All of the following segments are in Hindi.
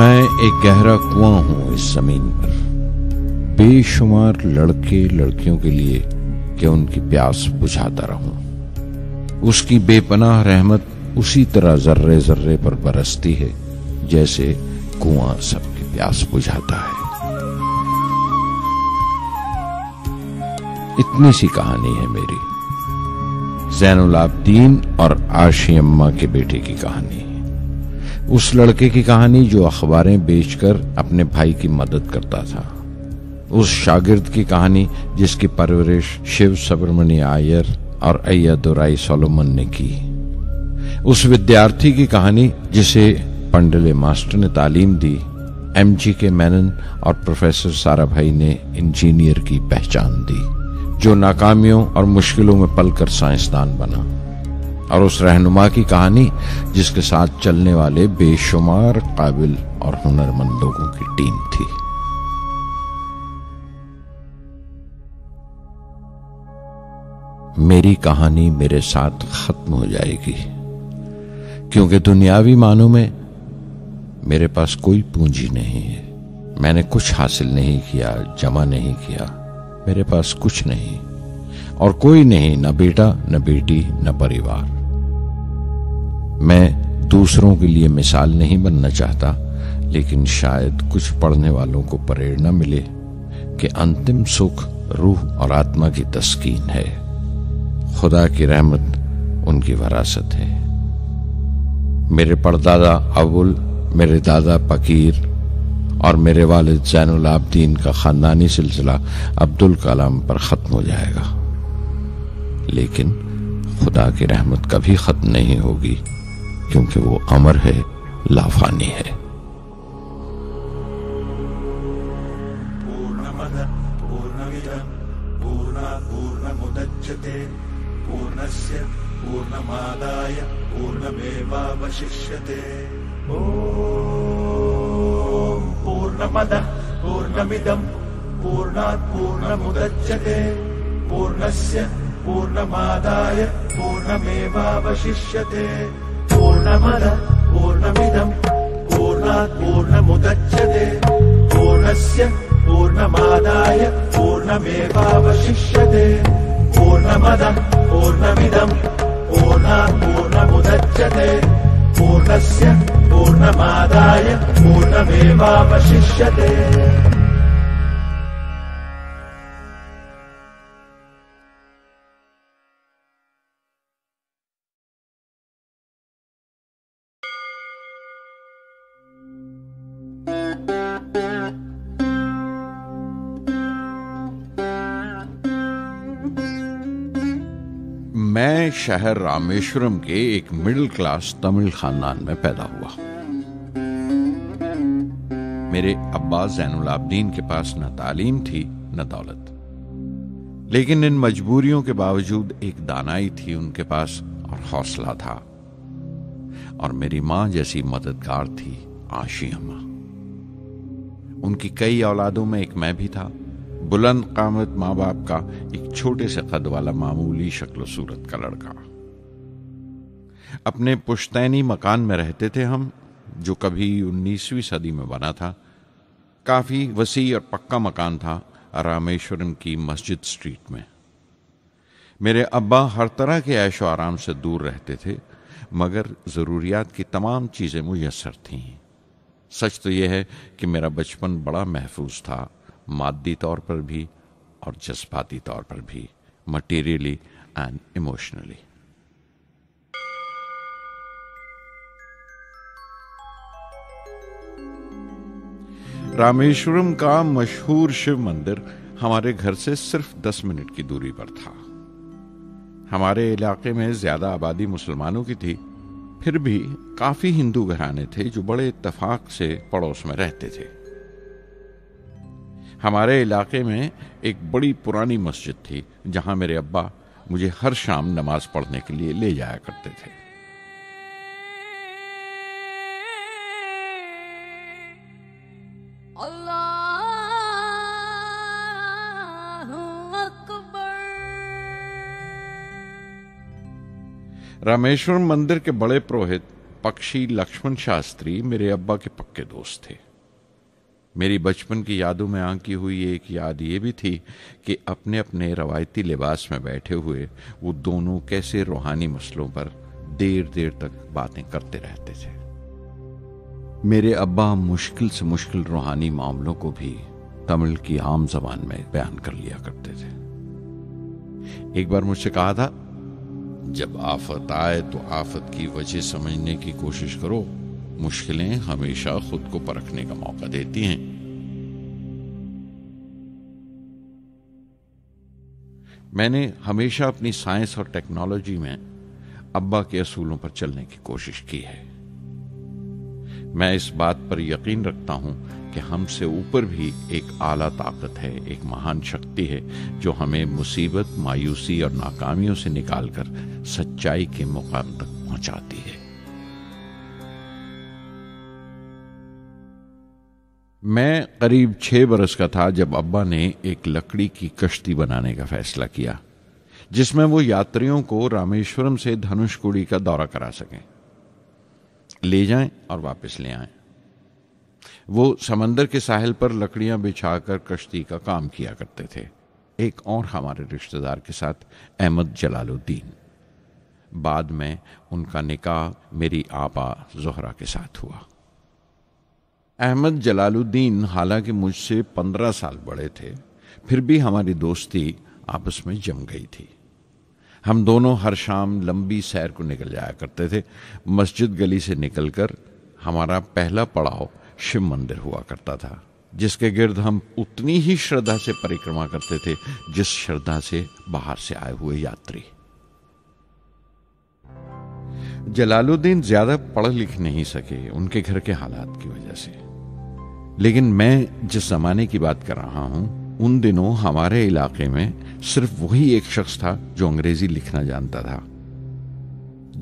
मैं एक गहरा कुआं हूं इस जमीन पर, बेशुमार लड़के लड़कियों के लिए कि उनकी प्यास बुझाता रहूं। उसकी बेपनाह रहमत उसी तरह जर्रे जर्रे पर बरसती है जैसे कुआं सबकी प्यास बुझाता है। इतनी सी कहानी है मेरी, ज़ैनुल आबिदीन और आशी अम्मा के बेटे की कहानी। उस लड़के की कहानी जो अखबारें बेचकर अपने भाई की मदद करता था। उस शागिर्द की कहानी जिसकी परवरिश शिव सुब्रमणि आयर और अय्यादुराई सोलोमन ने की। उस विद्यार्थी की कहानी जिसे पंडले मास्टर ने तालीम दी। MG K मैनन और प्रोफेसर सारा भाई ने इंजीनियर की पहचान दी जो नाकामियों और मुश्किलों में पलकर साइंसदान बना। और उस रहनुमा की कहानी जिसके साथ चलने वाले बेशुमार काबिल और हुनरमंद लोगों की टीम थी। मेरी कहानी मेरे साथ खत्म हो जाएगी क्योंकि दुनियावी मानों में मेरे पास कोई पूंजी नहीं है। मैंने कुछ हासिल नहीं किया, जमा नहीं किया, मेरे पास कुछ नहीं और कोई नहीं, न बेटा न बेटी न परिवार। मैं दूसरों के लिए मिसाल नहीं बनना चाहता, लेकिन शायद कुछ पढ़ने वालों को प्रेरणा मिले कि अंतिम सुख रूह और आत्मा की तस्कीन है। खुदा की रहमत उनकी वरासत है। मेरे परदादा अबुल, मेरे दादा पकीर और मेरे वालिद ज़ैनुल आबिदीन का खानदानी सिलसिला अब्दुल कलाम पर खत्म हो जाएगा, लेकिन खुदा की रहमत कभी खत्म नहीं होगी क्योंकि वो अमर है, लाफानी है। पूर्णमदः पूर्णमिदं पूर्णात् पूर्णमुदच्यते पूर्णस्य पूर्णमादाय पूर्णमेवावशिष्यते। पूर्णमदः पूर्णमिदं पूर्णात् पूर्णमुदच्यते पूर्णस्य पूर्णमादाय पूर्णमेवावशिष्यते। पूर्णमदः पूर्णमिदं पूर्णात् पूर्णमुदच्यते पूर्णस्य पूर्णमादाय पूर्णमेवावशिष्यते। मैं शहर रामेश्वरम के एक मिडिल क्लास तमिल खानदान में पैदा हुआ। मेरे अब्बा ज़ैनुल आबिदीन के पास न तालीम थी न दौलत, लेकिन इन मजबूरियों के बावजूद एक दानाई थी उनके पास और हौसला था, और मेरी मां जैसी मददगार थी आशी अम्मा। उनकी कई औलादों में एक मैं भी था, बुलंद कामत माँ बाप का एक छोटे से कद वाला मामूली शक्ल सूरत का लड़का। अपने पुश्तैनी मकान में रहते थे हम, जो कभी 19वीं सदी में बना था। काफी वसी और पक्का मकान था रामेश्वरम की मस्जिद स्ट्रीट में। मेरे अब्बा हर तरह के ऐशो आराम से दूर रहते थे, मगर ज़रूरियात की तमाम चीज़ें मुयसर थीं। सच तो यह है कि मेरा बचपन बड़ा महफूज था, मादी तौर पर भी और जज्बाती तौर पर भी, मटेरियली एंड इमोशनली। रामेश्वरम का मशहूर शिव मंदिर हमारे घर से सिर्फ 10 मिनट की दूरी पर था। हमारे इलाके में ज्यादा आबादी मुसलमानों की थी, फिर भी काफी हिंदू घराने थे जो बड़े इत्तेफाक से पड़ोस में रहते थे। हमारे इलाके में एक बड़ी पुरानी मस्जिद थी जहां मेरे अब्बा मुझे हर शाम नमाज पढ़ने के लिए ले जाया करते थे। अल्लाह अकबर। रामेश्वर मंदिर के बड़े पुरोहित पक्षी लक्ष्मण शास्त्री मेरे अब्बा के पक्के दोस्त थे। मेरी बचपन की यादों में आंकी हुई एक याद ये भी थी कि अपने अपने रवायती लिबास में बैठे हुए वो दोनों कैसे रूहानी मसलों पर देर देर तक बातें करते रहते थे। मेरे अब्बा मुश्किल से मुश्किल रूहानी मामलों को भी तमिल की आम जबान में बयान कर लिया करते थे। एक बार मुझसे कहा था, जब आफत आए तो आफत की वजह समझने की कोशिश करो, मुश्किलें हमेशा खुद को परखने का मौका देती हैं। मैंने हमेशा अपनी साइंस और टेक्नोलॉजी में अब्बा के असूलों पर चलने की कोशिश की है। मैं इस बात पर यकीन रखता हूं कि हमसे ऊपर भी एक आला ताकत है, एक महान शक्ति है जो हमें मुसीबत, मायूसी और नाकामियों से निकालकर सच्चाई के मुकाम तक पहुंचाती है। मैं करीब 6 बरस का था जब अब्बा ने एक लकड़ी की कश्ती बनाने का फैसला किया जिसमें वो यात्रियों को रामेश्वरम से धनुषकोडी का दौरा करा सकें, ले जाएं और वापस ले आएं। वो समंदर के साहिल पर लकड़ियां बिछाकर कश्ती का काम किया करते थे। एक और हमारे रिश्तेदार के साथ अहमद जलालुद्दीन, बाद में उनका निकाह मेरी आपा जोहरा के साथ हुआ। अहमद जलालुद्दीन हालांकि मुझसे 15 साल बड़े थे, फिर भी हमारी दोस्ती आपस में जम गई थी। हम दोनों हर शाम लंबी सैर को निकल जाया करते थे। मस्जिद गली से निकलकर हमारा पहला पड़ाव शिव मंदिर हुआ करता था, जिसके गिर्द हम उतनी ही श्रद्धा से परिक्रमा करते थे जिस श्रद्धा से बाहर से आए हुए यात्री। जलालुद्दीन ज्यादा पढ़ लिख नहीं सके उनके घर के हालात की वजह से, लेकिन मैं जिस जमाने की बात कर रहा हूं उन दिनों हमारे इलाके में सिर्फ वही एक शख्स था जो अंग्रेजी लिखना जानता था।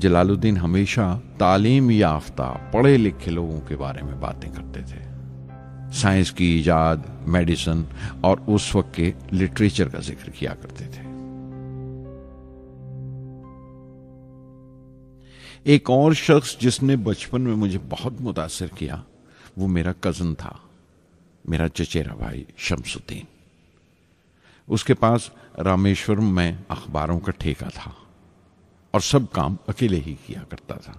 जलालुद्दीन हमेशा तालीम याफ्ता पढ़े लिखे लोगों के बारे में बातें करते थे, साइंस की ईजाद, मेडिसिन और उस वक्त के लिटरेचर का जिक्र किया करते थे। एक और शख्स जिसने बचपन में मुझे बहुत मुतासिर किया वो मेरा कजन था, मेरा चचेरा भाई शमसुद्दीन। उसके पास रामेश्वरम में अखबारों का ठेका था और सब काम अकेले ही किया करता था।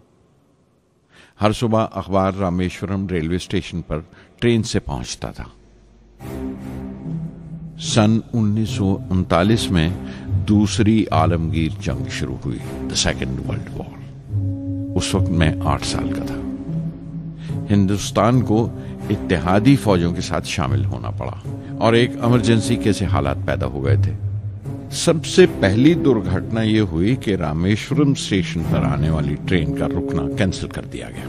हर सुबह अखबार रामेश्वरम रेलवे स्टेशन पर ट्रेन से पहुंचता था। सन 1939 में 2री आलमगीर जंग शुरू हुई, द सेकेंड वर्ल्ड वॉर। उस वक्त मैं 8 साल का था। हिंदुस्तान को इत्तेहादी फौजों के साथ शामिल होना पड़ा और एक इमरजेंसी के हालात पैदा हो गए थे। सबसे पहली दुर्घटना यह हुई कि रामेश्वरम स्टेशन पर आने वाली ट्रेन का रुकना कैंसिल कर दिया गया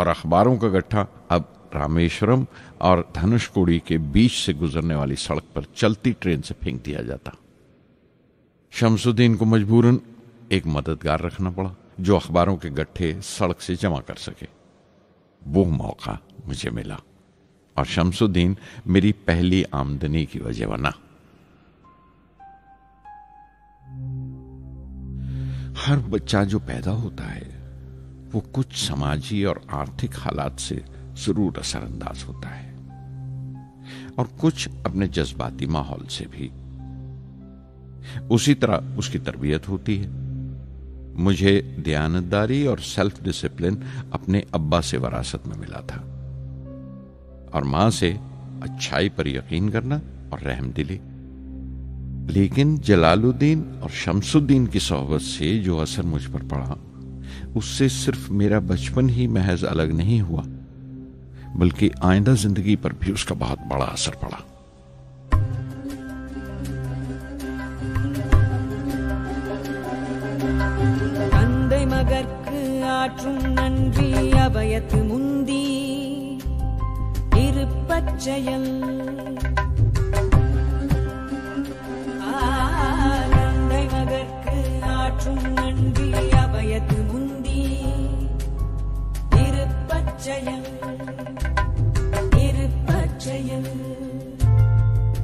और अखबारों का गट्ठा अब रामेश्वरम और धनुषकोडी के बीच से गुजरने वाली सड़क पर चलती ट्रेन से फेंक दिया जाता। शमसुद्दीन को मजबूरन एक मददगार रखना पड़ा जो अखबारों के गट्ठे सड़क से जमा कर सके। वो मौका मुझे मिला और शमसुद्दीन मेरी पहली आमदनी की वजह बना। हर बच्चा जो पैदा होता है वो कुछ समाजी और आर्थिक हालात से जरूर असरअंदाज होता है और कुछ अपने जज्बाती माहौल से भी। उसी तरह उसकी तरबियत होती है। मुझे दयानतदारी और सेल्फ डिसिप्लिन अपने अब्बा से वरासत में मिला था और मां से अच्छाई पर यकीन करना और रहमदिली। लेकिन जलालुद्दीन और शमसुद्दीन की सोहबत से जो असर मुझ पर पड़ा उससे सिर्फ मेरा बचपन ही महज अलग नहीं हुआ बल्कि आइंदा जिंदगी पर भी उसका बहुत बड़ा असर पड़ा।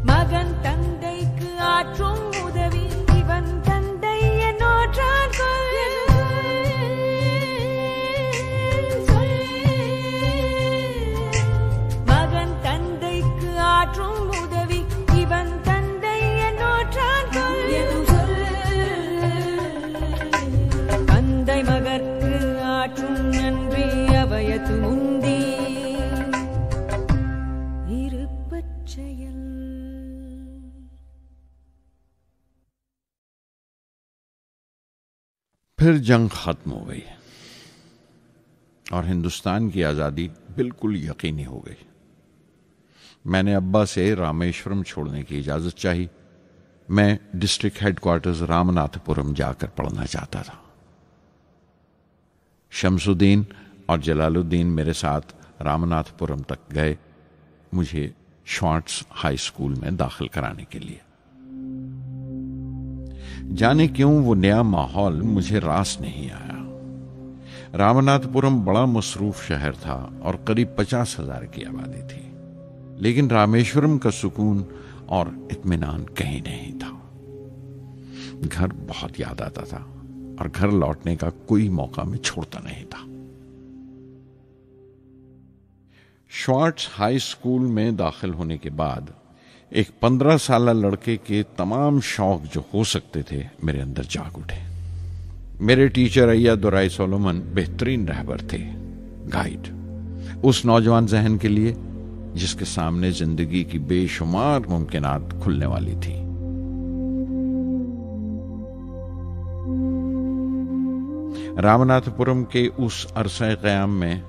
மகன் தந்தைக்கு ஆற்றும் உதவி இவன் தந்தை என்னோற்றான் கொல் फिर जंग ख़त्म हो गई और हिंदुस्तान की आज़ादी बिल्कुल यकीनी हो गई। मैंने अब्बा से रामेश्वरम छोड़ने की इजाज़त चाही। मैं डिस्ट्रिक्ट हेडक्वार्टर्स रामनाथपुरम जाकर पढ़ना चाहता था। शमसुद्दीन और जलालुद्दीन मेरे साथ रामनाथपुरम तक गए मुझे श्वार्ट्स हाई स्कूल में दाखिल कराने के लिए। जाने क्यों वो नया माहौल मुझे रास नहीं आया। रामनाथपुरम बड़ा मसरूफ शहर था और करीब 50,000 की आबादी थी, लेकिन रामेश्वरम का सुकून और इत्मीनान कहीं नहीं था। घर बहुत याद आता था और घर लौटने का कोई मौका मैं छोड़ता नहीं था। श्वार्ट्स हाई स्कूल में दाखिल होने के बाद एक 15 साला लड़के के तमाम शौक जो हो सकते थे मेरे अंदर जाग उठे। मेरे टीचर अय्यादुराय सोलोमन बेहतरीन रहबर थे, गाइड, उस नौजवान जहन के लिए जिसके सामने जिंदगी की बेशुमार मुमकिनात खुलने वाली थी। रामनाथपुरम के उस अरसे क़याम में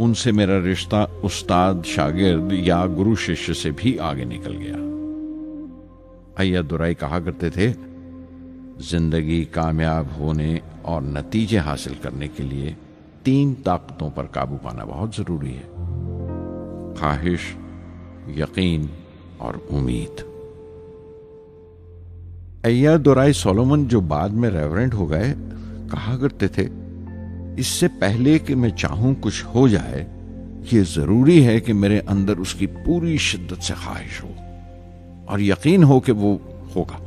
उनसे मेरा रिश्ता उस्ताद शागिर्द या गुरु शिष्य से भी आगे निकल गया। अय्यादुराई कहा करते थे, जिंदगी कामयाब होने और नतीजे हासिल करने के लिए 3 ताकतों पर काबू पाना बहुत जरूरी है, ख्वाहिश, यकीन और उम्मीद। अय्यादुराई सोलोमन, जो बाद में रेवरेंड हो गए, कहा करते थे, इससे पहले कि मैं चाहूं कुछ हो जाए, ये जरूरी है कि मेरे अंदर उसकी पूरी शिद्दत से ख्वाहिश हो और यकीन हो कि वो होगा।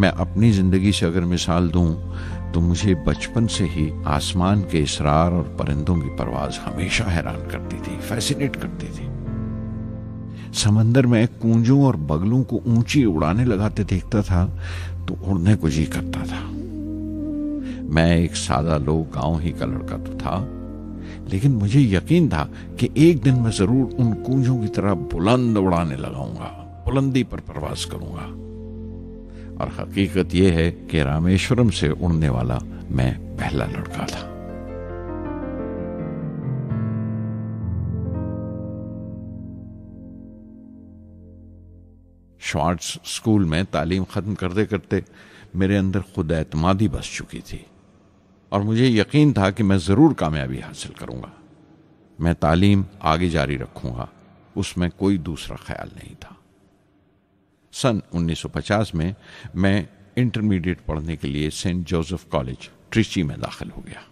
मैं अपनी जिंदगी से अगर मिसाल दूं तो मुझे बचपन से ही आसमान के इसरार और परिंदों की परवाज हमेशा हैरान करती थी, फैसिनेट करती थी। समंदर में कूंजों और बगलों को ऊंची उड़ाने लगाते देखता था तो उड़ने को जी करता था। मैं एक सादा लो गांव ही का लड़का तो था, लेकिन मुझे यकीन था कि एक दिन मैं जरूर उन कूंजों की तरह बुलंद उड़ाने लगाऊंगा, बुलंदी पर परवाज करूंगा। और हकीकत यह है कि रामेश्वरम से उड़ने वाला मैं पहला लड़का था। श्वार्ट्स स्कूल में तालीम खत्म करते करते मेरे अंदर खुद एतमादी बस चुकी थी और मुझे यकीन था कि मैं जरूर कामयाबी हासिल करूंगा। मैं तालीम आगे जारी रखूंगा, उसमें कोई दूसरा ख्याल नहीं था। सन 1950 में मैं इंटरमीडिएट पढ़ने के लिए सेंट जोसेफ कॉलेज ट्रिची में दाखिल हो गया।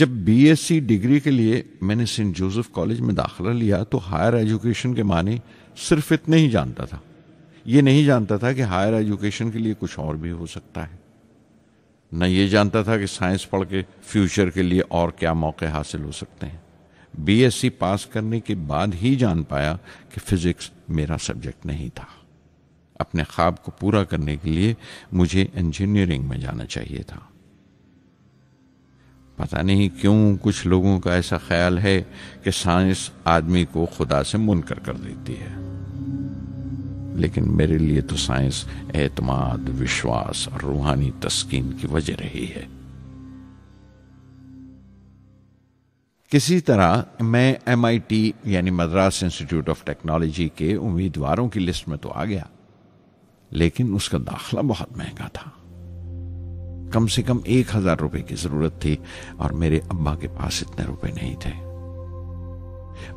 जब बीएससी डिग्री के लिए मैंने सेंट जोसेफ कॉलेज में दाखिला लिया तो हायर एजुकेशन के माने सिर्फ इतने ही जानता था। ये नहीं जानता था कि हायर एजुकेशन के लिए कुछ और भी हो सकता है, न ये जानता था कि साइंस पढ़ के फ्यूचर के लिए और क्या मौके हासिल हो सकते हैं। बीएससी पास करने के बाद ही जान पाया कि फिजिक्स मेरा सब्जेक्ट नहीं था। अपने ख्वाब को पूरा करने के लिए मुझे इंजीनियरिंग में जाना चाहिए था। पता नहीं क्यों कुछ लोगों का ऐसा ख्याल है कि साइंस आदमी को खुदा से मुनकर कर देती है, लेकिन मेरे लिए तो साइंस एतमाद, विश्वास और रूहानी तस्कीन की वजह रही है। किसी तरह मैं MIT यानी मद्रास इंस्टीट्यूट ऑफ टेक्नोलॉजी के उम्मीदवारों की लिस्ट में तो आ गया, लेकिन उसका दाखिला बहुत महंगा था। कम से कम 1,000 रुपये की जरूरत थी और मेरे अब्बा के पास इतने रुपए नहीं थे।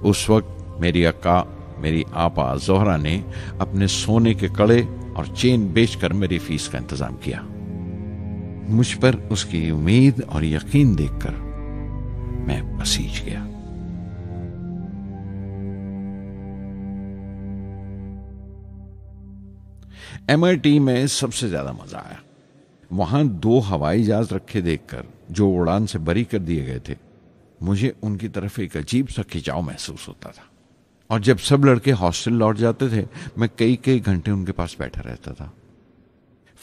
उस वक्त मेरी आपा जोहरा ने अपने सोने के कड़े और चेन बेचकर मेरी फीस का इंतजाम किया। मुझ पर उसकी उम्मीद और यकीन देखकर मैं बसीज गया। MIT में सबसे ज्यादा मजा आया। वहां 2 हवाई जहाज रखे देखकर, जो उड़ान से बरी कर दिए गए थे, मुझे उनकी तरफ एक अजीब सा खिंचाव महसूस होता था। और जब सब लड़के हॉस्टल लौट जाते थे, मैं कई घंटे उनके पास बैठा रहता था।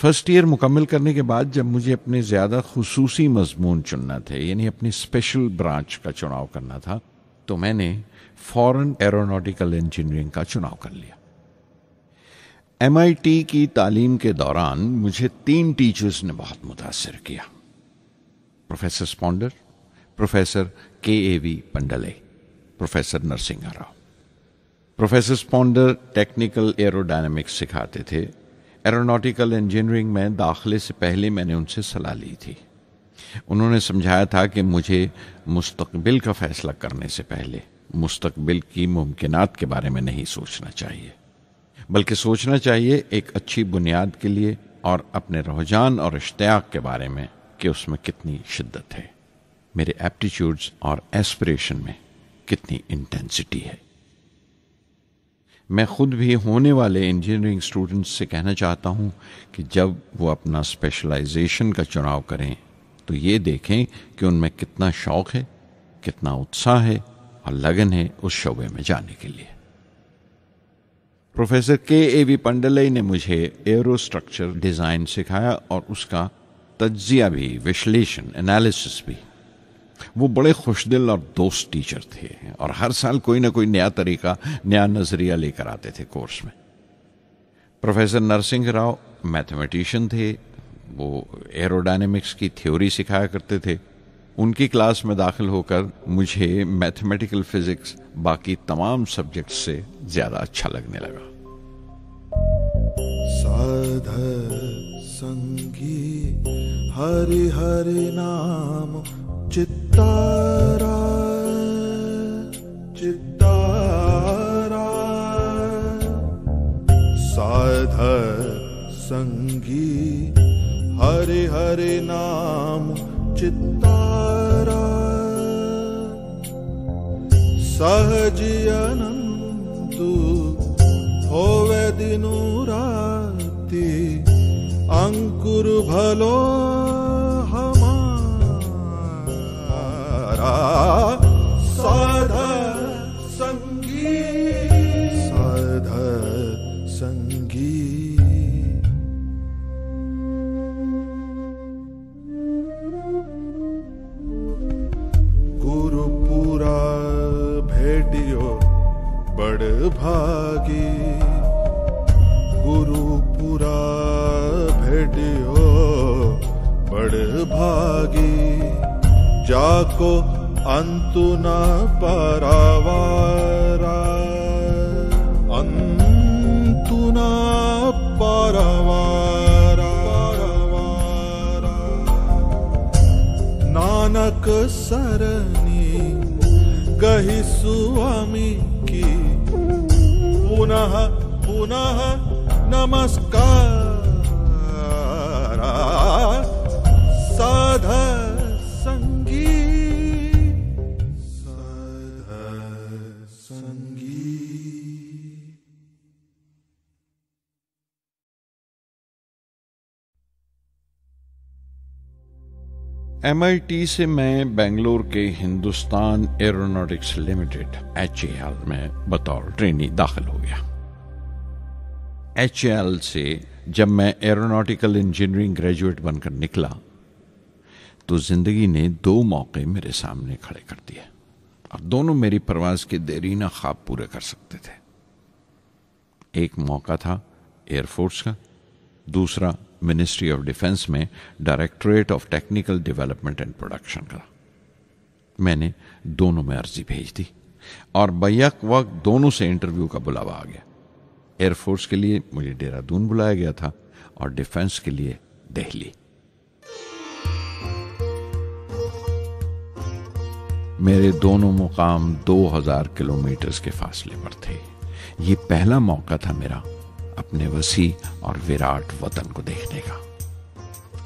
फर्स्ट ईयर मुकम्मल करने के बाद जब मुझे अपने ज़्यादा खुसूसी मजमून चुनना थे, यानी अपनी स्पेशल ब्रांच का चुनाव करना था, तो मैंने फॉरेन एरोनॉटिकल इंजीनियरिंग का चुनाव कर लिया। MIT की तालीम के दौरान मुझे 3 टीचर्स ने बहुत मुतासर किया, professor Sponder, professor KAV Pandalai, professor Narasimha Rao. Professor Sponder technical aerodynamics सिखाते थे। एरोनॉटिकल इंजीनियरिंग में दाखिले से पहले मैंने उनसे सलाह ली थी। उन्होंने समझाया था कि मुझे मुस्तकबिल का फैसला करने से पहले मुस्तकबिल की मुमकिनात के बारे में नहीं सोचना चाहिए, बल्कि सोचना चाहिए एक अच्छी बुनियाद के लिए और अपने रुझान और इश्तियाक के बारे में कि उसमें कितनी शिद्दत है, मेरे एप्टीट्यूड्स और एस्पिरेशन में कितनी इंटेंसिटी है। मैं खुद भी होने वाले इंजीनियरिंग स्टूडेंट्स से कहना चाहता हूँ कि जब वो अपना स्पेशलाइजेशन का चुनाव करें तो ये देखें कि उनमें कितना शौक है, कितना उत्साह है और लगन है उस शोबे में जाने के लिए। प्रोफेसर KAV पंडले ने मुझे एरो स्ट्रक्चर डिज़ाइन सिखाया और उसका तज्जिया भी, विश्लेषण, एनालिसिस भी। वो बड़े खुशदिल और दोस्त टीचर थे और हर साल कोई ना कोई नया तरीका, नया नज़रिया लेकर आते थे कोर्स में। प्रोफेसर नरसिंह राव मैथमेटिशियन थे, वो एरोडायनेमिक्स की थ्योरी सिखाया करते थे। उनकी क्लास में दाखिल होकर मुझे मैथमेटिकल फिजिक्स बाकी तमाम सब्जेक्ट से ज्यादा अच्छा लगने लगा। साधे संगी हरि हरि नाम चित्तारा चित्तारा, साधे संगी हरि हरि नाम चित्तारा, सहज आनंद होवे दिनु राति, अंकुर भलो हमारा। साधा संगी बड़ भागी, गुरुपुरा भेटियो बड़ भागी, जाको अंतु न पारावारा, अंतु न पारावारा, पारावारा। नानक सरनी कही स्वामी की, पुनः पुनः नमस्कार। साधा संगी साधा संगी। MIT से मैं बेंगलोर के हिंदुस्तान एरोनॉटिक्स लिमिटेड HAL में बतौर ट्रेनी दाखिल हो गया। HAL से जब मैं एरोनॉटिकल इंजीनियरिंग ग्रेजुएट बनकर निकला तो जिंदगी ने 2 मौके मेरे सामने खड़े कर दिए और दोनों मेरी परवाज के देरीना ख्वाब पूरे कर सकते थे। एक मौका था एयरफोर्स का, दूसरा मिनिस्ट्री ऑफ डिफेंस में directorate of technical development and production का। मैंने दोनों में अर्जी भेज दी और बैक वक्त दोनों से इंटरव्यू का बुलावा आ गया। एयरफोर्स के लिए मुझे देहरादून बुलाया गया था और डिफेंस के लिए दिल्ली। मेरे दोनों मुकाम 2000 किलोमीटर के फासले पर थे। ये पहला मौका था मेरा अपने वसी और विराट वतन को देखने का।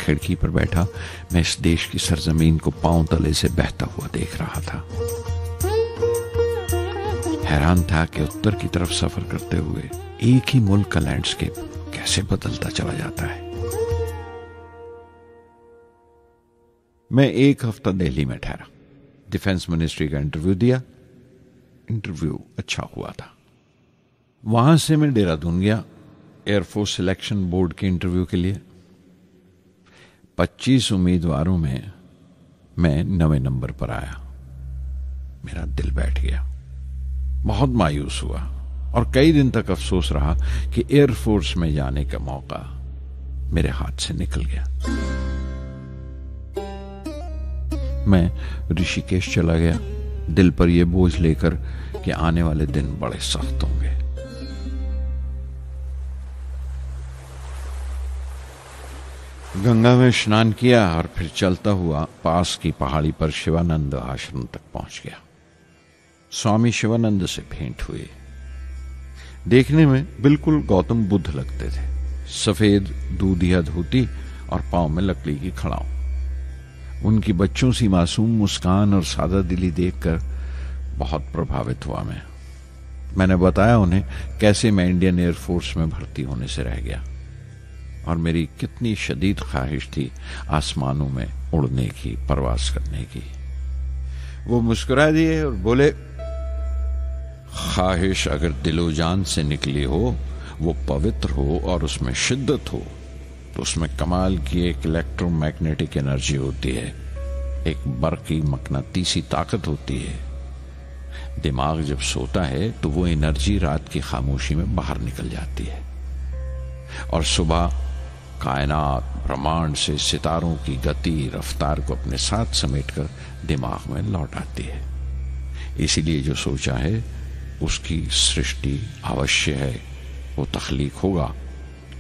खिड़की पर बैठा मैं इस देश की सरजमीन को पांव तले से बहता हुआ देख रहा था। हैरान था कि उत्तर की तरफ सफर करते हुए एक ही मुल्क का लैंडस्केप कैसे बदलता चला जाता है। मैं एक हफ्ता दिल्ली में ठहरा, डिफेंस मिनिस्ट्री का इंटरव्यू दिया। इंटरव्यू अच्छा हुआ था। वहां से मैं देहरादून गया एयरफोर्स सिलेक्शन बोर्ड के इंटरव्यू के लिए। 25 उम्मीदवारों में मैं 9वें नंबर पर आया। मेरा दिल बैठ गया, बहुत मायूस हुआ और कई दिन तक अफसोस रहा कि एयरफोर्स में जाने का मौका मेरे हाथ से निकल गया। मैं ऋषिकेश चला गया, दिल पर यह बोझ लेकर कि आने वाले दिन बड़े सख्त होंगे। गंगा में स्नान किया और फिर चलता हुआ पास की पहाड़ी पर शिवानंद आश्रम तक पहुंच गया। स्वामी शिवानंद से भेंट हुई। देखने में बिल्कुल गौतम बुद्ध लगते थे, सफेद दूधिया धोती और पांव में लकड़ी की खड़ाऊ। उनकी बच्चों सी मासूम मुस्कान और सादा दिली देखकर बहुत प्रभावित हुआ मैं। मैंने बताया उन्हें कैसे मैं इंडियन एयरफोर्स में भर्ती होने से रह गया और मेरी कितनी शदीद ख्वाहिश थी आसमानों में उड़ने की, परवास करने की। वो मुस्कुरा दिए और बोले, ख्वाहिश अगर दिलो जान से निकली हो, वो पवित्र हो और उसमें शिद्दत हो, तो उसमें कमाल की एक इलेक्ट्रोमैग्नेटिक एनर्जी होती है, एक बरकी मकनातीसी ताकत होती है। दिमाग जब सोता है तो वो एनर्जी रात की खामोशी में बाहर निकल जाती है और सुबह कायनात, ब्रह्मांड से सितारों की गति, रफ्तार को अपने साथ समेटकर दिमाग में लौट आती है। इसीलिए जो सोचा है उसकी सृष्टि अवश्य है, वो तख्लीक होगा।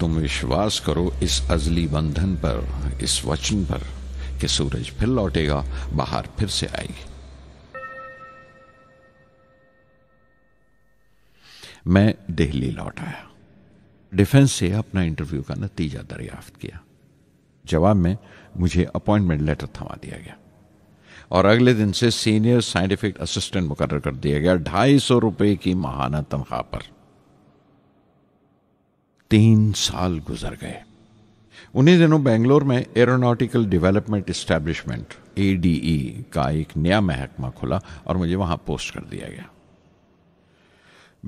तुम विश्वास करो इस अजली बंधन पर, इस वचन पर कि सूरज फिर लौटेगा, बाहर फिर से आएगी। मैं दिल्ली लौट आया। डिफेंस से अपना इंटरव्यू का नतीजा दरियाफ्त किया। जवाब में मुझे अपॉइंटमेंट लेटर थमा दिया गया और अगले दिन से सीनियर साइंटिफिक असिस्टेंट मुकर्रर कर दिया गया, 250 रुपये की माहाना तनख्वाह पर। 3 साल गुजर गए। उन्हीं दिनों बेंगलोर में एरोनॉटिकल डेवलपमेंट एस्टैब्लिशमेंट ADE का एक नया महकमा खुला और मुझे वहां पोस्ट कर दिया गया।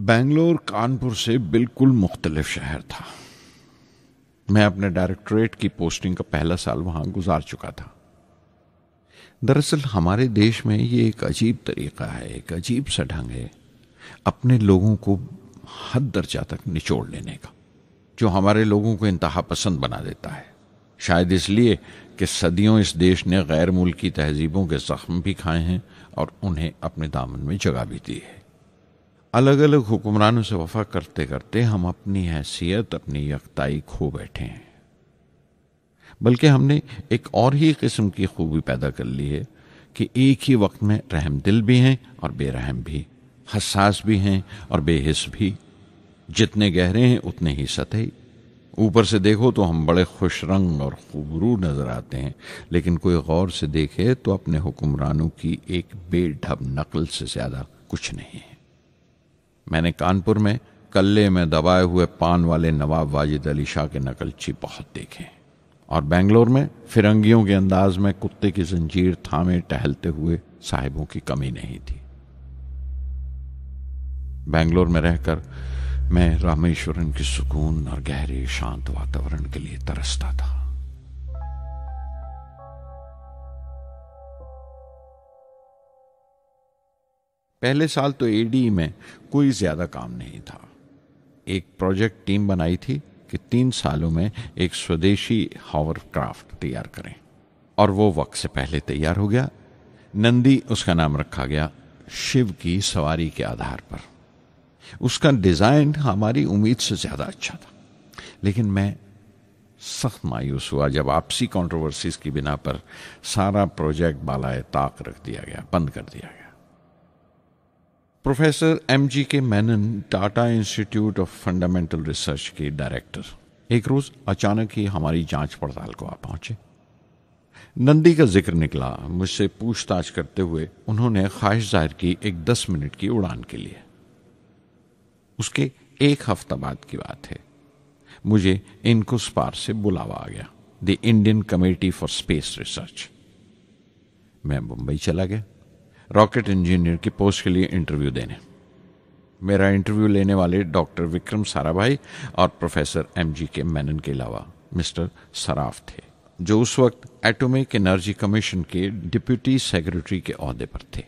बेंगलोर कानपुर से बिल्कुल मुख्तलिफ शहर था। मैं अपने डायरेक्टोरेट की पोस्टिंग का पहला साल वहां गुजार चुका था। दरअसल हमारे देश में ये एक अजीब तरीका है, एक अजीब सा ढंग है अपने लोगों को हद दर्जा तक निचोड़ लेने का, जो हमारे लोगों को इंतहा पसंद बना देता है। शायद इसलिए कि सदियों इस देश ने गैर मुल्की तहजीबों के जख्म भी खाए हैं और उन्हें अपने दामन में जगह भी दी है। अलग अलग हुक्मरानों से वफा करते करते हम अपनी हैसियत, अपनी यकताई खो बैठे हैं। बल्कि हमने एक और ही किस्म की खूबी पैदा कर ली है कि एक ही वक्त में रहमदिल भी हैं और बेरहम भी, हसास भी हैं और बेहिस भी। जितने गहरे हैं उतने ही सतही। ऊपर से देखो तो हम बड़े खुश रंग और खूबरू नजर आते हैं, लेकिन कोई गौर से देखे तो अपने हुक्मरानों की एक बेढब नकल से ज्यादा कुछ नहीं है। मैंने कानपुर में कल्ले में दबाए हुए पान वाले नवाब वाजिद अली शाह के नकलची बहुत देखे और बेंगलोर में फिरंगियों के अंदाज में कुत्ते की जंजीर थामे टहलते हुए साहिबों की कमी नहीं थी। बेंगलोर में रहकर मैं रामेश्वरन की सुकून और गहरे शांत वातावरण के लिए तरसता था। पहले साल तो ADE में कोई ज्यादा काम नहीं था। एक प्रोजेक्ट टीम बनाई थी कि 3 सालों में एक स्वदेशी हॉवरक्राफ्ट तैयार करें और वो वक्त से पहले तैयार हो गया। नंदी उसका नाम रखा गया, शिव की सवारी के आधार पर। उसका डिजाइन हमारी उम्मीद से ज्यादा अच्छा था, लेकिन मैं सख्त मायूस हुआ जब आपसी कंट्रोवर्सीज की बिना पर सारा प्रोजेक्ट बालाए ताक रख दिया गया, बंद कर दिया गया। Professor MG K Menon, Tata institute of fundamental research के डायरेक्टर, एक रोज अचानक ही हमारी जांच पड़ताल को आ पहुंचे। नंदी का जिक्र निकला। मुझसे पूछताछ करते हुए उन्होंने ख्वाहिश जाहिर की एक 10 मिनट की उड़ान के लिए। उसके एक हफ्ता बाद की बात है, मुझे INCOSPAR से बुलावा आ गया, the Indian committee for space research. मैं मुंबई चला गया रॉकेट इंजीनियर की पोस्ट के लिए इंटरव्यू देने। मेरा इंटरव्यू लेने वाले डॉक्टर विक्रम साराभाई और प्रोफेसर MG K मैनन के अलावा मिस्टर सराफ थे, जो उस वक्त एटॉमिक एनर्जी कमीशन के डिप्यूटी सेक्रेटरी के ओहदे पर थे।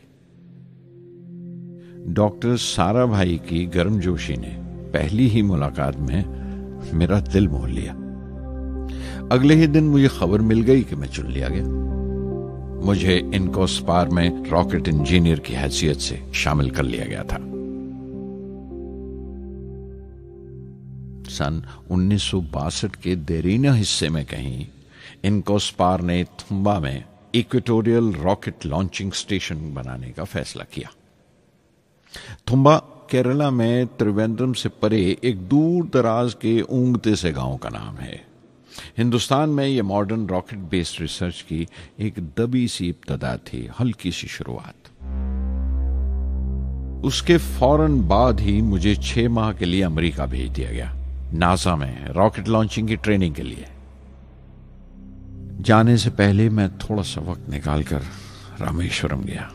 डॉक्टर सारा भाई की गर्मजोशी ने पहली ही मुलाकात में मेरा दिल मोह लिया। अगले ही दिन मुझे खबर मिल गई कि मैं चुन लिया गया। मुझे इनकोस्पार में रॉकेट इंजीनियर की हैसियत से शामिल कर लिया गया था। सन 1962 के देरीना हिस्से में कहीं इनकोस्पार ने थुम्बा में इक्वेटोरियल रॉकेट लॉन्चिंग स्टेशन बनाने का फैसला किया। थुम्बा केरला में त्रिवेंद्रम से परे एक दूर दराज के ऊंगते से गांव का नाम है। हिंदुस्तान में यह मॉडर्न रॉकेट बेस्ड रिसर्च की एक दबी सी इब्तदा थी, हल्की सी शुरुआत। उसके फौरन बाद ही मुझे 6 माह के लिए अमेरिका भेज दिया गया, नासा में रॉकेट लॉन्चिंग की ट्रेनिंग के लिए। जाने से पहले मैं थोड़ा सा वक्त निकालकर रामेश्वरम गया।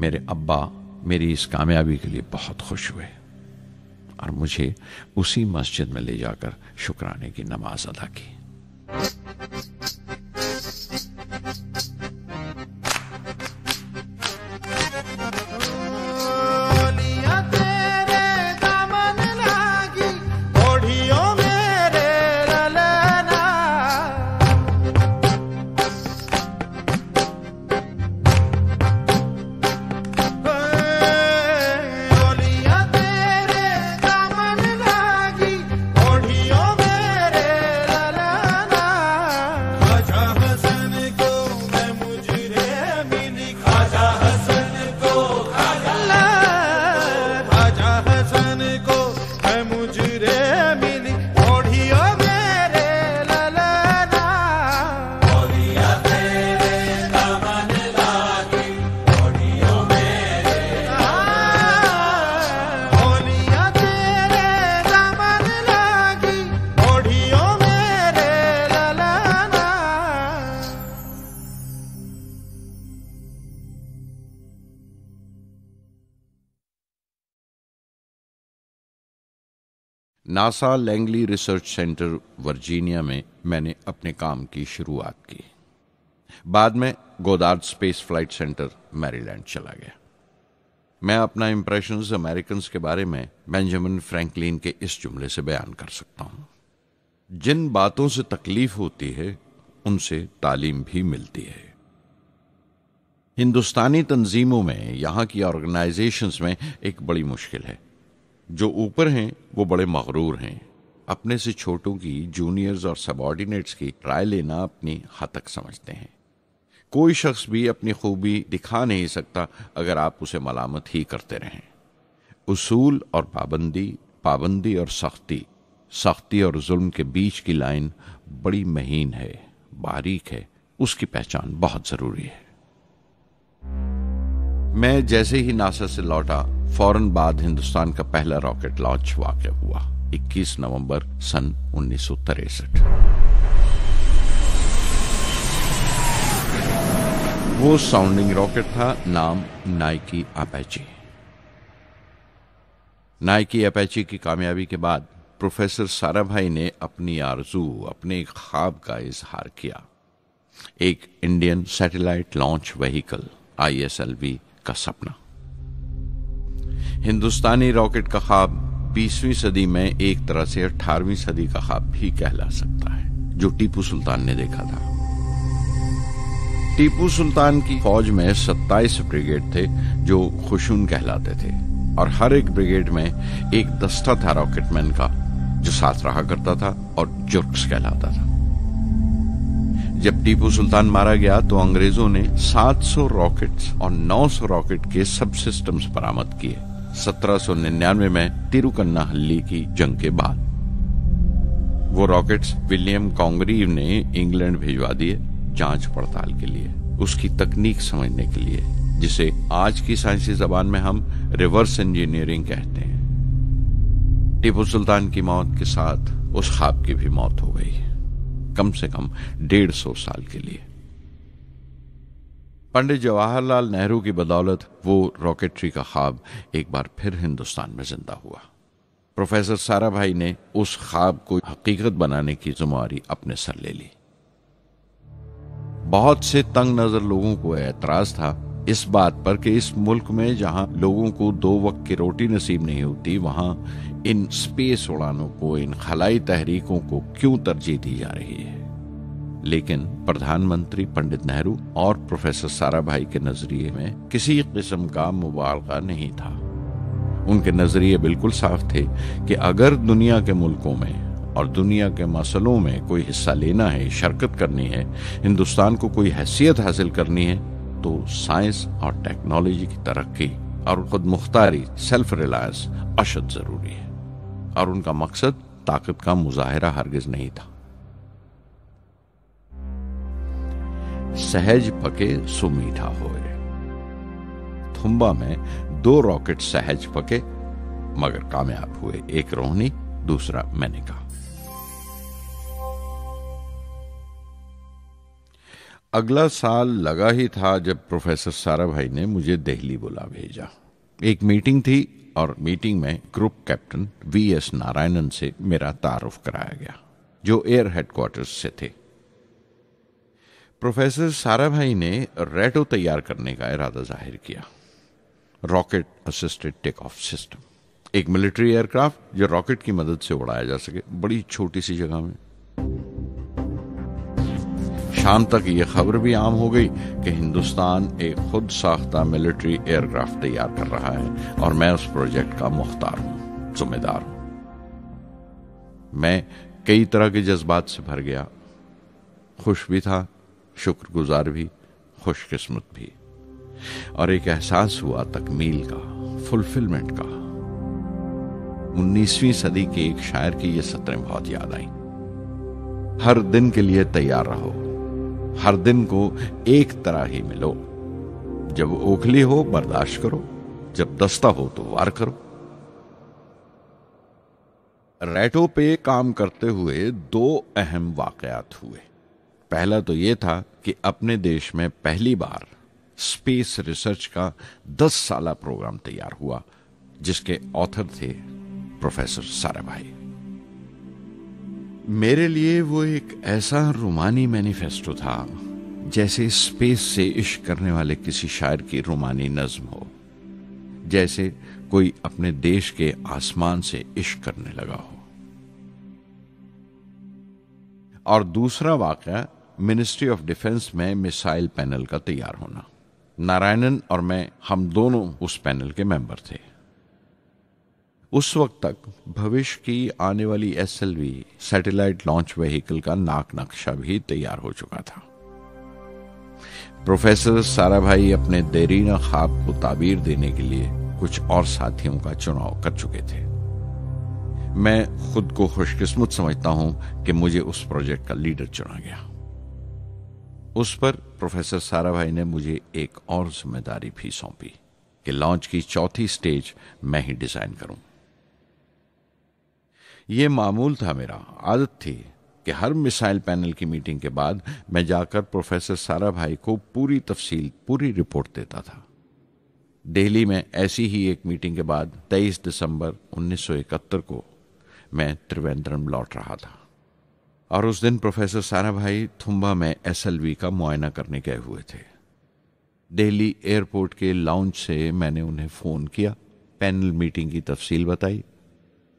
मेरे अब्बा मेरी इस कामयाबी के लिए बहुत खुश हुए और मुझे उसी मस्जिद में ले जाकर शुक्राने की नमाज अदा की। NASA Langley research centre Virginia में मैंने अपने काम की शुरुआत की। बाद में Goddard space flight centre Maryland चला गया। मैं अपना इम्प्रेशंस अमेरिकन्स के बारे में बेंजामिन फ्रैंकलिन के इस जुमले से बयान कर सकता हूँ, जिन बातों से तकलीफ होती है उनसे तालीम भी मिलती है। हिंदुस्तानी तंजीमों में, यहाँ की ऑर्गेनाइजेशंस में एक बड़ी मुश्किल है। जो ऊपर हैं वो बड़े मगरूर हैं। अपने से छोटों की, जूनियर्स और सबऑर्डिनेट्स की राय लेना अपनी हद तक समझते हैं। कोई शख्स भी अपनी खूबी दिखा नहीं सकता अगर आप उसे मलामत ही करते रहें। उसूल और पाबंदी, पाबंदी और सख्ती, सख्ती और जुल्म के बीच की लाइन बड़ी महीन है, बारीक है। उसकी पहचान बहुत ज़रूरी है। मैं जैसे ही नासा से लौटा, फौरन बाद हिंदुस्तान का पहला रॉकेट लॉन्च वाकया हुआ, 21 नवंबर सन 1963। वो साउंडिंग रॉकेट था, नाम नाइकी अपैची। नाइकी अपैची की कामयाबी के बाद प्रोफेसर सारा भाई ने अपनी आरजू, अपने ख्वाब का इजहार किया, एक Indian satellite launch vehicle ISLV का सपना। हिंदुस्तानी रॉकेट का ख्वाब 20वीं सदी में एक तरह से 18वीं सदी का ख्वाब भी कहला सकता है, जो टीपू सुल्तान ने देखा था। टीपू सुल्तान की फौज में 27 ब्रिगेड थे जो खुशून कहलाते थे, और हर एक ब्रिगेड में एक दस्ता था रॉकेटमैन का, जो साथ रहा करता था और जुर्क्स कहलाता था। जब टीपू सुल्तान मारा गया तो अंग्रेजों ने 700 रॉकेट्स और 900 रॉकेट के सब सिस्टम्स बरामद किए, 1799 में तिरुकन्नाहल्ली की जंग के बाद। वो रॉकेट्स विलियम कॉन्ग्रीव ने इंग्लैंड भिजवा दिए, जांच पड़ताल के लिए, उसकी तकनीक समझने के लिए, जिसे आज की साइंसी जबान में हम रिवर्स इंजीनियरिंग कहते हैं। टीपू सुल्तान की मौत के साथ उस ख्वाब की भी मौत हो गई, कम से कम 150 साल के लिए। पंडित जवाहरलाल नेहरू की बदौलत वो रॉकेटरी का ख्वाब एक बार फिर हिंदुस्तान में जिंदा हुआ। प्रोफेसर सारा भाई ने उस ख्वाब को हकीकत बनाने की जिम्मेदारी अपने सर ले ली। बहुत से तंग नजर लोगों को एतराज था इस बात पर कि इस मुल्क में जहां लोगों को दो वक्त की रोटी नसीब नहीं होती, वहां इन स्पेस उड़ानों को, इन खलाई तहरीकों को क्यों तरजीह दी जा रही है। लेकिन प्रधानमंत्री पंडित नेहरू और प्रोफेसर साराभाई के नजरिए में किसी किस्म का मुबालगा नहीं था। उनके नजरिए बिल्कुल साफ थे कि अगर दुनिया के मुल्कों में और दुनिया के मसलों में कोई हिस्सा लेना है, शिरकत करनी है, हिंदुस्तान को कोई हैसियत हासिल करनी है, तो साइंस और टेक्नोलॉजी की तरक्की और खुद मुख्तारी, सेल्फ रिलायंस अशद जरूरी है। और उनका मकसद ताकत का मुजाहिरा हरगिज नहीं था। सहज पके सुमीठा होए। थुम्बा में दो रॉकेट सहज पके मगर कामयाब हुए, एक रोहिणी, दूसरा मैंने कहा। अगला साल लगा ही था जब प्रोफेसर साराभाई ने मुझे दिल्ली बुला भेजा। एक मीटिंग थी और मीटिंग में ग्रुप कैप्टन वीएस नारायणन से मेरा तारुफ कराया गया, जो एयर हेडक्वार्टर्स से थे। प्रोफेसर साराभाई ने रैटो तैयार करने का इरादा जाहिर किया, rocket assisted take off system, एक मिलिट्री एयरक्राफ्ट जो रॉकेट की मदद से उड़ाया जा सके, बड़ी छोटी सी जगह में। शाम तक ये खबर भी आम हो गई कि हिंदुस्तान एक खुद साख्ता मिलिट्री एयरक्राफ्ट तैयार कर रहा है और मैं उस प्रोजेक्ट का मुख्तार हूं, जिम्मेदार हूं। मैं कई तरह के जज्बात से भर गया, खुश भी था, शुक्रगुजार भी, खुशकिस्मत भी, और एक एहसास हुआ तकमील का, फुलफिलमेंट का। 19वीं सदी के एक शायर की ये सत्रें बहुत याद आई। हर दिन के लिए तैयार रहो, हर दिन को एक तरह ही मिलो। जब ओखली हो बर्दाश्त करो, जब दस्ता हो तो वार करो। रैटो पे काम करते हुए दो अहम वाकयात हुए। पहला तो यह था कि अपने देश में पहली बार स्पेस रिसर्च का 10 साला प्रोग्राम तैयार हुआ, जिसके ऑथर थे प्रोफेसर साराभाई। मेरे लिए वो एक ऐसा रोमानी मैनिफेस्टो था जैसे स्पेस से इश्क करने वाले किसी शायर की रोमानी नज्म हो, जैसे कोई अपने देश के आसमान से इश्क करने लगा हो। और दूसरा वाकया मिनिस्ट्री ऑफ डिफेंस में मिसाइल पैनल का तैयार होना। नारायणन और मैं, हम दोनों उस पैनल के मेंबर थे। उस वक्त तक भविष्य की आने वाली SLV सैटेलाइट लॉन्च व्हीकल का नाक नक्शा भी तैयार हो चुका था। प्रोफेसर साराभाई अपने देरीना ख्वाब को ताबीर देने के लिए कुछ और साथियों का चुनाव कर चुके थे। मैं खुद को खुशकिस्मत समझता हूं कि मुझे उस प्रोजेक्ट का लीडर चुना गया। उस पर प्रोफेसर साराभाई ने मुझे एक और जिम्मेदारी भी सौंपी कि लॉन्च की 4थी स्टेज मैं ही डिजाइन करूं। यह मामूल था मेरा, आदत थी कि हर मिसाइल पैनल की मीटिंग के बाद मैं जाकर प्रोफेसर साराभाई को पूरी तफसील, पूरी रिपोर्ट देता था। दिल्ली में ऐसी ही एक मीटिंग के बाद 23 दिसंबर 1971 को मैं त्रिवेंद्रम लौट रहा था और उस दिन प्रोफेसर साराभाई थुम्बा में SLV का मुआयना करने गए हुए थे। दिल्ली एयरपोर्ट के लाउंज से मैंने उन्हें फ़ोन किया, पैनल मीटिंग की तफसील बताई।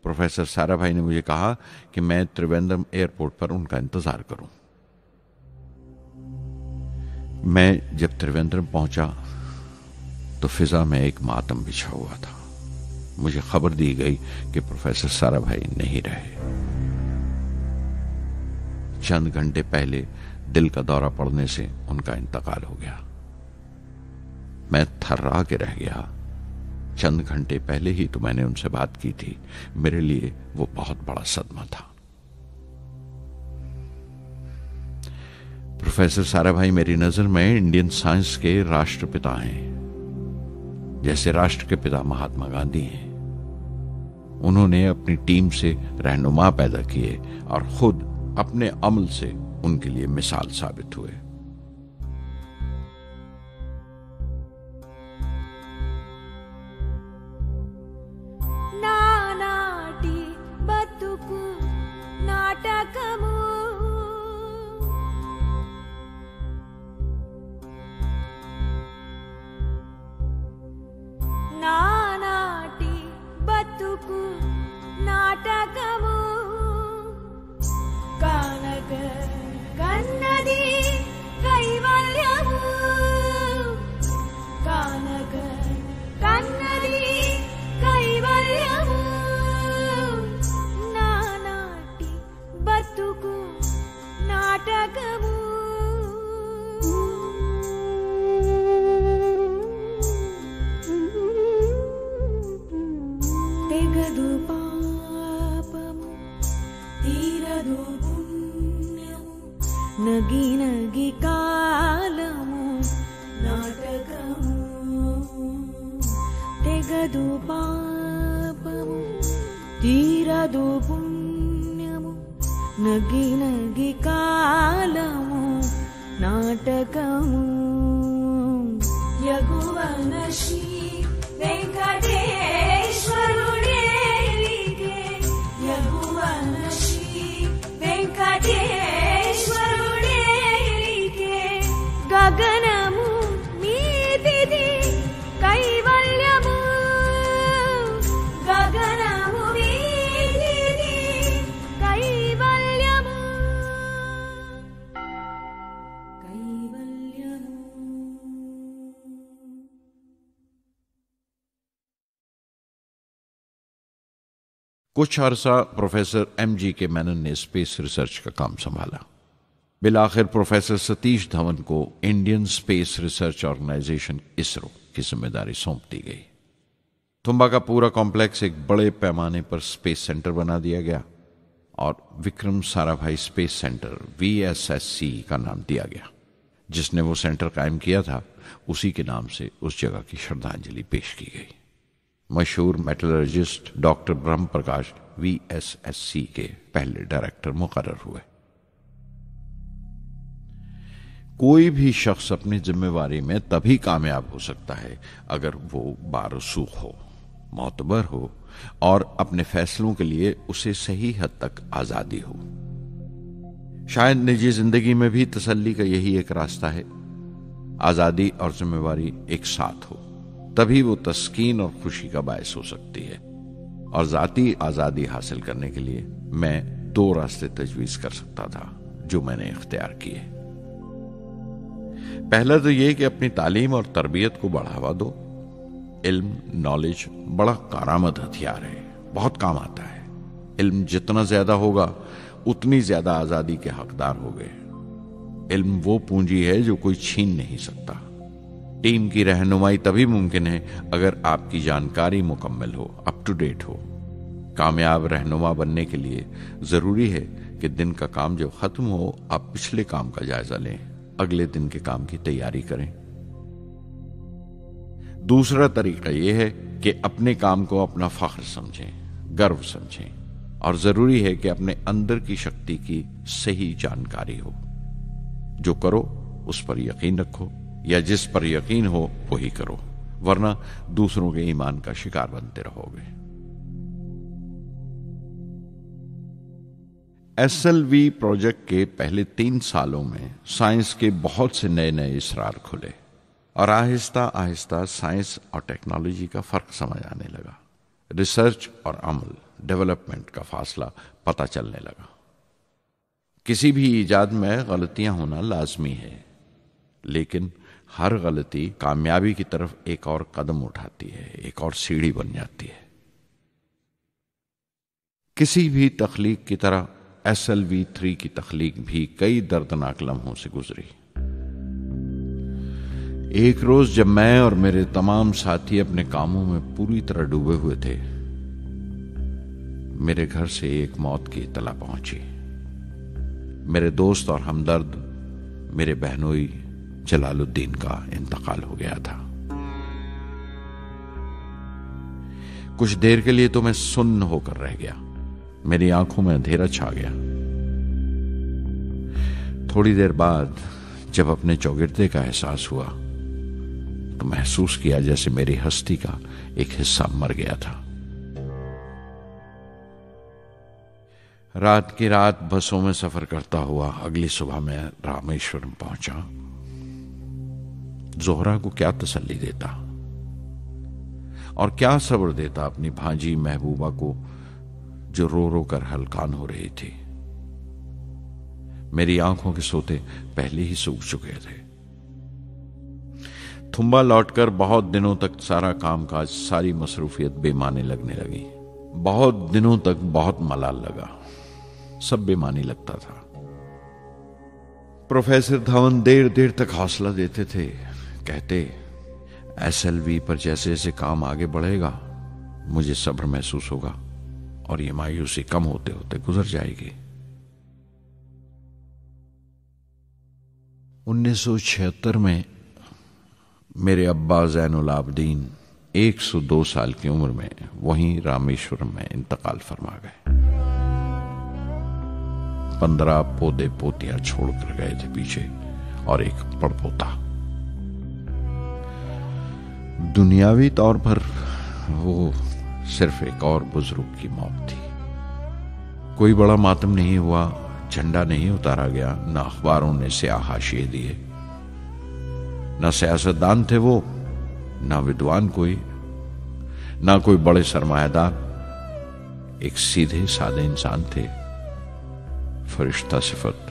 प्रोफेसर साराभाई ने मुझे कहा कि मैं त्रिवेंद्रम एयरपोर्ट पर उनका इंतज़ार करूं। मैं जब त्रिवेंद्रम पहुंचा तो फिजा में एक मातम बिछा हुआ था। मुझे खबर दी गई कि प्रोफेसर साराभाई नहीं रहे। चंद घंटे पहले दिल का दौरा पड़ने से उनका इंतकाल हो गया। मैं थर्रा के रह गया। चंद घंटे पहले ही तो मैंने उनसे बात की थी। मेरे लिए वो बहुत बड़ा सदमा था। प्रोफेसर साराभाई मेरी नजर में इंडियन साइंस के राष्ट्रपिता हैं, जैसे राष्ट्र के पिता महात्मा गांधी हैं। उन्होंने अपनी टीम से रहनुमा पैदा किए और खुद अपने अमल से उनके लिए मिसाल साबित हुए। पापम तीरदु पुण्यमु नगी नगी कालमु नाटकमु यगुवनशी वेंकटेश्वरुडे लिखे यगुवनशी वेंकटेश्वरुडे लिखे गगनमु मीदिदि कैवल्यमु गगनमु मीदिदि कैवल्यमु कैवल्यमु। कुछ अरसा प्रोफेसर MG K Manan ने स्पेस रिसर्च का काम संभाला। बिलाखिर प्रोफेसर सतीश धवन को Indian space research organisation ISRO की जिम्मेदारी सौंप दी गई। थुम्बा का पूरा कॉम्प्लेक्स एक बड़े पैमाने पर स्पेस सेंटर बना दिया गया और Vikram Sarabhai space centre VSSC का नाम दिया गया। जिसने वो सेंटर कायम किया था उसी के नाम से उस जगह की श्रद्धांजलि पेश की गई। मशहूर मेटलर्जिस्ट डॉक्टर ब्रह्म प्रकाश VSSC के पहले डायरेक्टर मुकर्रर हुए। कोई भी शख्स अपनी जिम्मेवारी में तभी कामयाब हो सकता है अगर वो बारसूख हो, मोतबर हो और अपने फैसलों के लिए उसे सही हद तक आजादी हो। शायद निजी जिंदगी में भी तसल्ली का यही एक रास्ता है। आजादी और जिम्मेवारी एक साथ हो तभी वो तस्कीन और खुशी का बायस हो सकती है। और जाती आजादी हासिल करने के लिए मैं दो रास्ते तजवीज कर सकता था जो मैंने इख्तियार किए। पहला तो ये कि अपनी तालीम और तरबियत को बढ़ावा दो। इल्म, नॉलेज बड़ा कारामद हथियार है, बहुत काम आता है। इल्म जितना ज्यादा होगा उतनी ज्यादा आजादी के हकदार होंगे। इल्म वो पूंजी है जो कोई छीन नहीं सकता। टीम की रहनुमाई तभी मुमकिन है अगर आपकी जानकारी मुकम्मल हो, अप टू डेट हो। कामयाब रहनुमा बनने के लिए जरूरी है कि दिन का काम जब खत्म हो आप पिछले काम का जायजा लें, अगले दिन के काम की तैयारी करें। दूसरा तरीका यह है कि अपने काम को अपना फख्र समझें, गर्व समझें और जरूरी है कि अपने अंदर की शक्ति की सही जानकारी हो। जो करो उस पर यकीन रखो या जिस पर यकीन हो वही करो, वरना दूसरों के ईमान का शिकार बनते रहोगे। SLV प्रोजेक्ट के पहले 3 सालों में साइंस के बहुत से नए नए इसरार खुले और आहिस्ता आहिस्ता साइंस और टेक्नोलॉजी का फर्क समझ आने लगा। रिसर्च और अमल, डेवलपमेंट का फासला पता चलने लगा। किसी भी ईजाद में गलतियां होना लाजमी है, लेकिन हर गलती कामयाबी की तरफ एक और कदम उठाती है, एक और सीढ़ी बन जाती है। किसी भी तख्लीक की तरह SLV-3 की तख्लीक भी कई दर्दनाक लम्हों से गुजरी। एक रोज जब मैं और मेरे तमाम साथी अपने कामों में पूरी तरह डूबे हुए थे, मेरे घर से एक मौत की इत्तला पहुंची। मेरे दोस्त और हमदर्द मेरे बहनोई जलालुद्दीन का इंतकाल हो गया था। कुछ देर के लिए तो मैं सुन्न होकर रह गया। मेरी आंखों में अंधेरा छा गया। थोड़ी देर बाद जब अपने चौगिर्दे का एहसास हुआ तो महसूस किया जैसे मेरी हस्ती का एक हिस्सा मर गया था। रात की रात बसों में सफर करता हुआ अगली सुबह मैं रामेश्वरम पहुंचा। जोहरा को क्या तसल्ली देता और क्या सब्र देता अपनी भांजी महबूबा को जो रो रो कर हलकान हो रही थी। मेरी आंखों के सोते पहले ही सूख चुके थे। थुम्बा लौटकर बहुत दिनों तक सारा कामकाज, सारी मसरूफियत बेमानी लगने लगी। बहुत दिनों तक बहुत मलाल लगा, सब बेमानी लगता था। प्रोफेसर धवन देर देर तक हौसला देते थे, कहते SLV पर जैसे जैसे काम आगे बढ़ेगा मुझे सब्र महसूस होगा और ये मायूसी कम होते होते गुजर जाएगी। 1976 में मेरे अब्बा ज़ैनुल आबदीन 102 साल की उम्र में वहीं रामेश्वरम में इंतकाल फरमा गए। 15 पोते पोतियां छोड़कर गए थे पीछे और एक पड़पोता। दुनियावी तौर पर वो सिर्फ एक और बुजुर्ग की मौत थी। कोई बड़ा मातम नहीं हुआ, झंडा नहीं उतारा गया, ना अखबारों ने स्याह हाशिए दिए, ना सियासतदान थे वो, ना विद्वान कोई, ना कोई बड़े सरमायादार। एक सीधे सादे इंसान थे, फरिश्ता सिफत,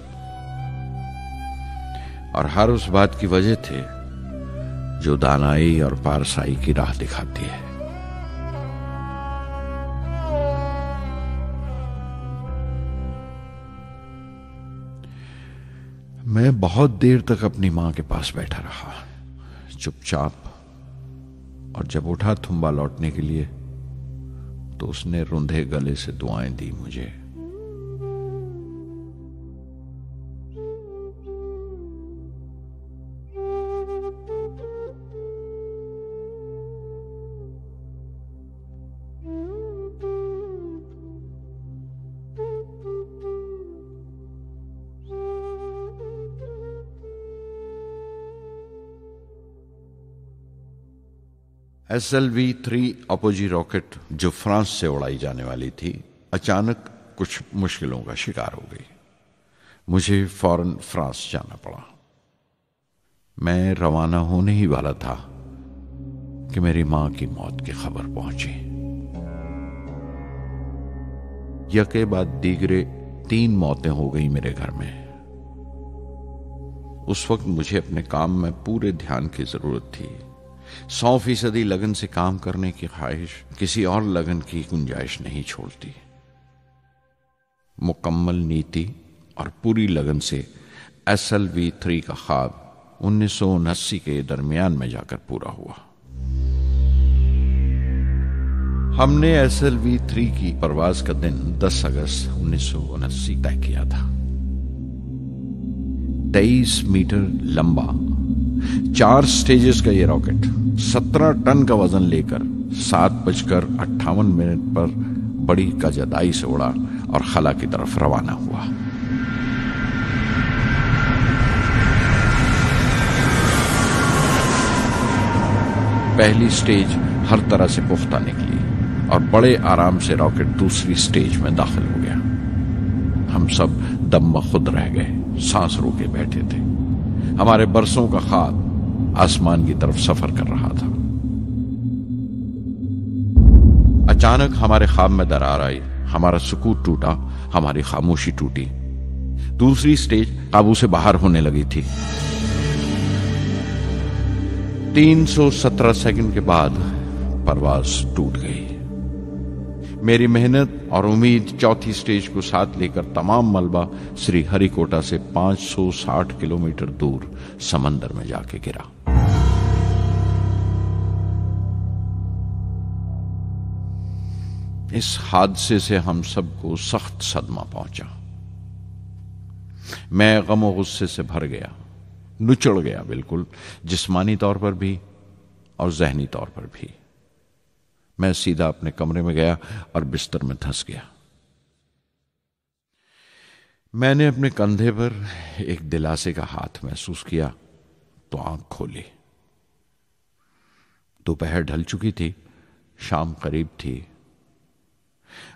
और हर उस बात की वजह थे जो दानाई और पारसाई की राह दिखाती है। मैं बहुत देर तक अपनी मां के पास बैठा रहा, चुपचाप, और जब उठा थुम्बा लौटने के लिए तो उसने रुंधे गले से दुआएं दी मुझे। SLV-3 अपोजी रॉकेट जो फ्रांस से उड़ाई जाने वाली थी, अचानक कुछ मुश्किलों का शिकार हो गई। मुझे फौरन फ्रांस जाना पड़ा। मैं रवाना होने ही वाला था कि मेरी मां की मौत की खबर पहुंची। यके बाद दीगरे 3 मौतें हो गई मेरे घर में। उस वक्त मुझे अपने काम में पूरे ध्यान की जरूरत थी। 100% लगन से काम करने की ख्वाहिश किसी और लगन की गुंजाइश नहीं छोड़ती। मुकम्मल नीति और पूरी लगन से SLV-3 का ख्वाब 1979 के दरमियान में जाकर पूरा हुआ। हमने SLV-3 की परवाज का दिन 10 अगस्त 1979 तय किया था। 23 मीटर लंबा 4 स्टेजेस का यह रॉकेट 17 टन का वजन लेकर 7:58 पर बड़ी कजदाई से उड़ा और खला की तरफ रवाना हुआ। पहली स्टेज हर तरह से पुख्ता निकली और बड़े आराम से रॉकेट दूसरी स्टेज में दाखिल हो गया। हम सब दम्म खुद रह गए, सांस रोके बैठे थे। हमारे बरसों का ख्वाब आसमान की तरफ सफर कर रहा था। अचानक हमारे ख्वाब में दरार आई, हमारा सुकून टूटा, हमारी खामोशी टूटी। दूसरी स्टेज काबू से बाहर होने लगी थी। 317 सेकंड के बाद परवाज टूट गई। मेरी मेहनत और उम्मीद चौथी स्टेज को साथ लेकर तमाम मलबा श्री हरिकोटा से 560 किलोमीटर दूर समंदर में जाके गिरा। इस हादसे से हम सबको सख्त सदमा पहुंचा। मैं गम और गुस्से से भर गया, नुचड़ गया, बिल्कुल जिस्मानी तौर पर भी और ज़हनी तौर पर भी। मैं सीधा अपने कमरे में गया और बिस्तर में धंस गया। मैंने अपने कंधे पर एक दिलासे का हाथ महसूस किया तो आंख खोली। दोपहर ढल चुकी थी, शाम करीब थी।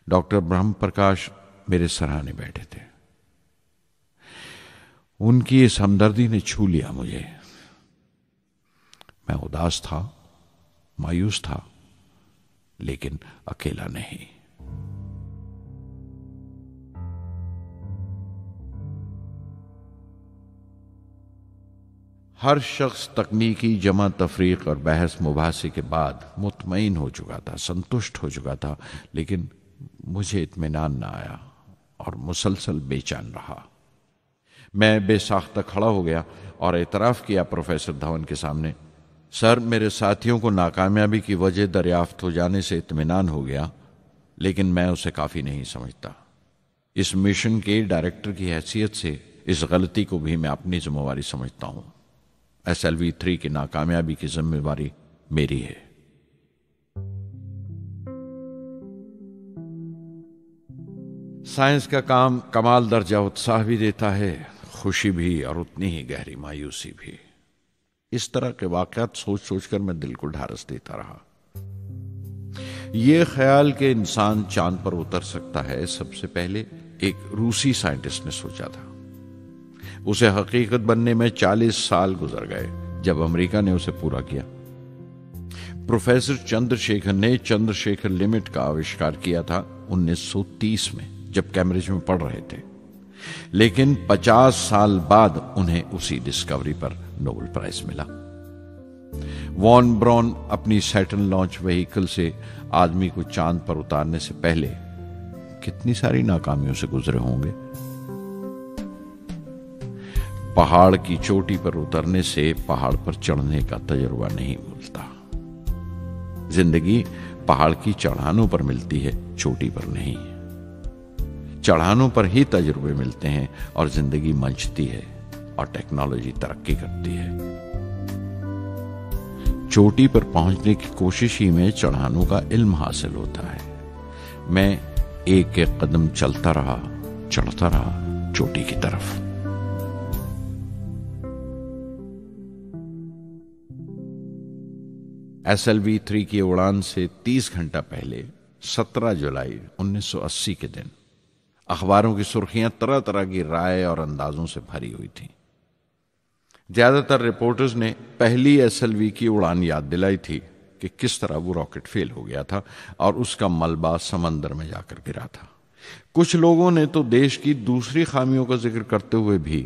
डॉक्टर ब्रह्म प्रकाश मेरे सराहने बैठे थे। उनकी इस हमदर्दी ने छू लिया मुझे। मैं उदास था, मायूस था, लेकिन अकेला नहीं। हर शख्स तकनीकी जमा तफरीक और बहस मुबासे के बाद मुतमईन हो चुका था, संतुष्ट हो चुका था, लेकिन मुझे इत्मीनान न आया और मुसलसल बेचैन रहा। मैं बेसाख्ता खड़ा हो गया और एतराफ़ किया प्रोफेसर धवन के सामने, सर, मेरे साथियों को नाकामयाबी की वजह दरियाफ्त हो जाने से इत्मीनान हो गया, लेकिन मैं उसे काफ़ी नहीं समझता। इस मिशन के डायरेक्टर की हैसियत से इस गलती को भी मैं अपनी जिम्मेवारी समझता हूँ। SLV-3 की नाकामयाबी की जिम्मेवारी मेरी है। साइंस का काम कमाल दर्जा उत्साह भी देता है, खुशी भी, और उतनी ही गहरी मायूसी भी। इस तरह के वाकयात सोच सोचकर मैं दिल को ढारस देता रहा। यह ख्याल कि इंसान चांद पर उतर सकता है सबसे पहले एक रूसी साइंटिस्ट ने सोचा था। उसे हकीकत बनने में 40 साल गुजर गए जब अमेरिका ने उसे पूरा किया। प्रोफेसर चंद्रशेखर ने चंद्रशेखर लिमिट का आविष्कार किया था 1930 में जब कैम्ब्रिज में पढ़ रहे थे, लेकिन 50 साल बाद उन्हें उसी डिस्कवरी पर नोबेल प्राइज मिला। वॉन ब्रॉन अपनी सैटर्न लॉन्च व्हीकल से आदमी को चांद पर उतारने से पहले कितनी सारी नाकामियों से गुजरे होंगे। पहाड़ की चोटी पर उतरने से पहाड़ पर चढ़ने का तजुर्बा नहीं मिलता। जिंदगी पहाड़ की चढ़ानों पर मिलती है, चोटी पर नहीं। चढ़ानों पर ही तजुर्बे मिलते हैं और जिंदगी मंचती है और टेक्नोलॉजी तरक्की करती है। चोटी पर पहुंचने की कोशिश ही में चढ़ानों का इल्म हासिल होता है। मैं एक एक कदम चलता रहा, चढ़ता रहा चोटी की तरफ। SLV-3 की उड़ान से 30 घंटा पहले 17 जुलाई 1980 के दिन अखबारों की सुर्खियां तरह तरह की राय और अंदाजों से भरी हुई थीं। ज्यादातर रिपोर्टर्स ने पहली SLV की उड़ान याद दिलाई थी कि किस तरह वो रॉकेट फेल हो गया था और उसका मलबा समंदर में जाकर गिरा था। कुछ लोगों ने तो देश की दूसरी खामियों का जिक्र करते हुए भी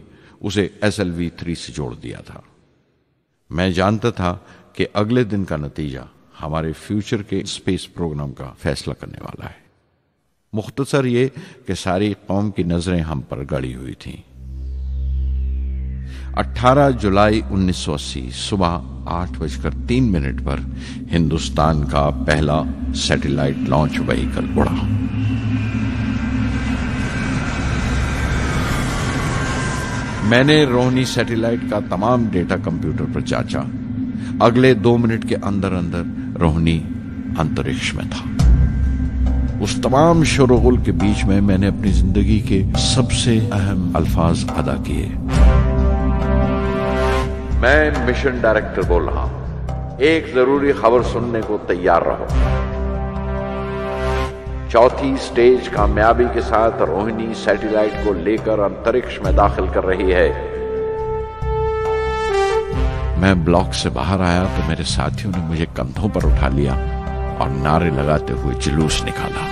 उसे SLV-3 से जोड़ दिया था। मैं जानता था कि अगले दिन का नतीजा हमारे फ्यूचर के स्पेस प्रोग्राम का फैसला करने वाला है। मुख्तसर ये कि सारी कौम की नजरें हम पर गड़ी हुई थीं। 18 जुलाई 1980 सुबह 8:03 पर हिंदुस्तान का पहला सैटेलाइट लॉन्च व्हीकल उड़ा। मैंने रोहिणी सैटेलाइट का तमाम डेटा कंप्यूटर पर जांचा। अगले 2 मिनट के अंदर अंदर रोहिणी अंतरिक्ष में था। उस तमाम शोरगुल के बीच में मैंने अपनी जिंदगी के सबसे अहम अल्फाज अदा किए। मैं मिशन डायरेक्टर बोल रहा हूं, एक जरूरी खबर सुनने को तैयार रहो। चौथी स्टेज कामयाबी के साथ रोहिणी सैटेलाइट को लेकर अंतरिक्ष में दाखिल कर रही है। मैं ब्लॉक से बाहर आया तो मेरे साथियों ने मुझे कंधों पर उठा लिया और नारे लगाते हुए जुलूस निकाला।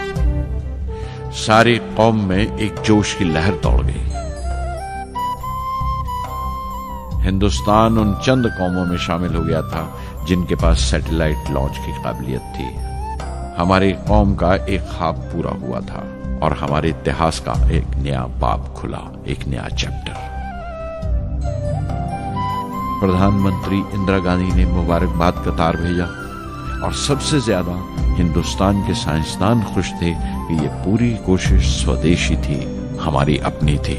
सारी कौम में एक जोश की लहर दौड़ गई। हिंदुस्तान उन चंद कौमों में शामिल हो गया था जिनके पास सैटेलाइट लॉन्च की काबिलियत थी। हमारी कौम का एक ख्वाब पूरा हुआ था और हमारे इतिहास का एक नया बाब खुला, एक नया चैप्टर। प्रधानमंत्री इंदिरा गांधी ने मुबारकबाद का तार भेजा और सबसे ज्यादा हिंदुस्तान के साइंसदान खुश थे कि ये पूरी कोशिश स्वदेशी थी, हमारी अपनी थी।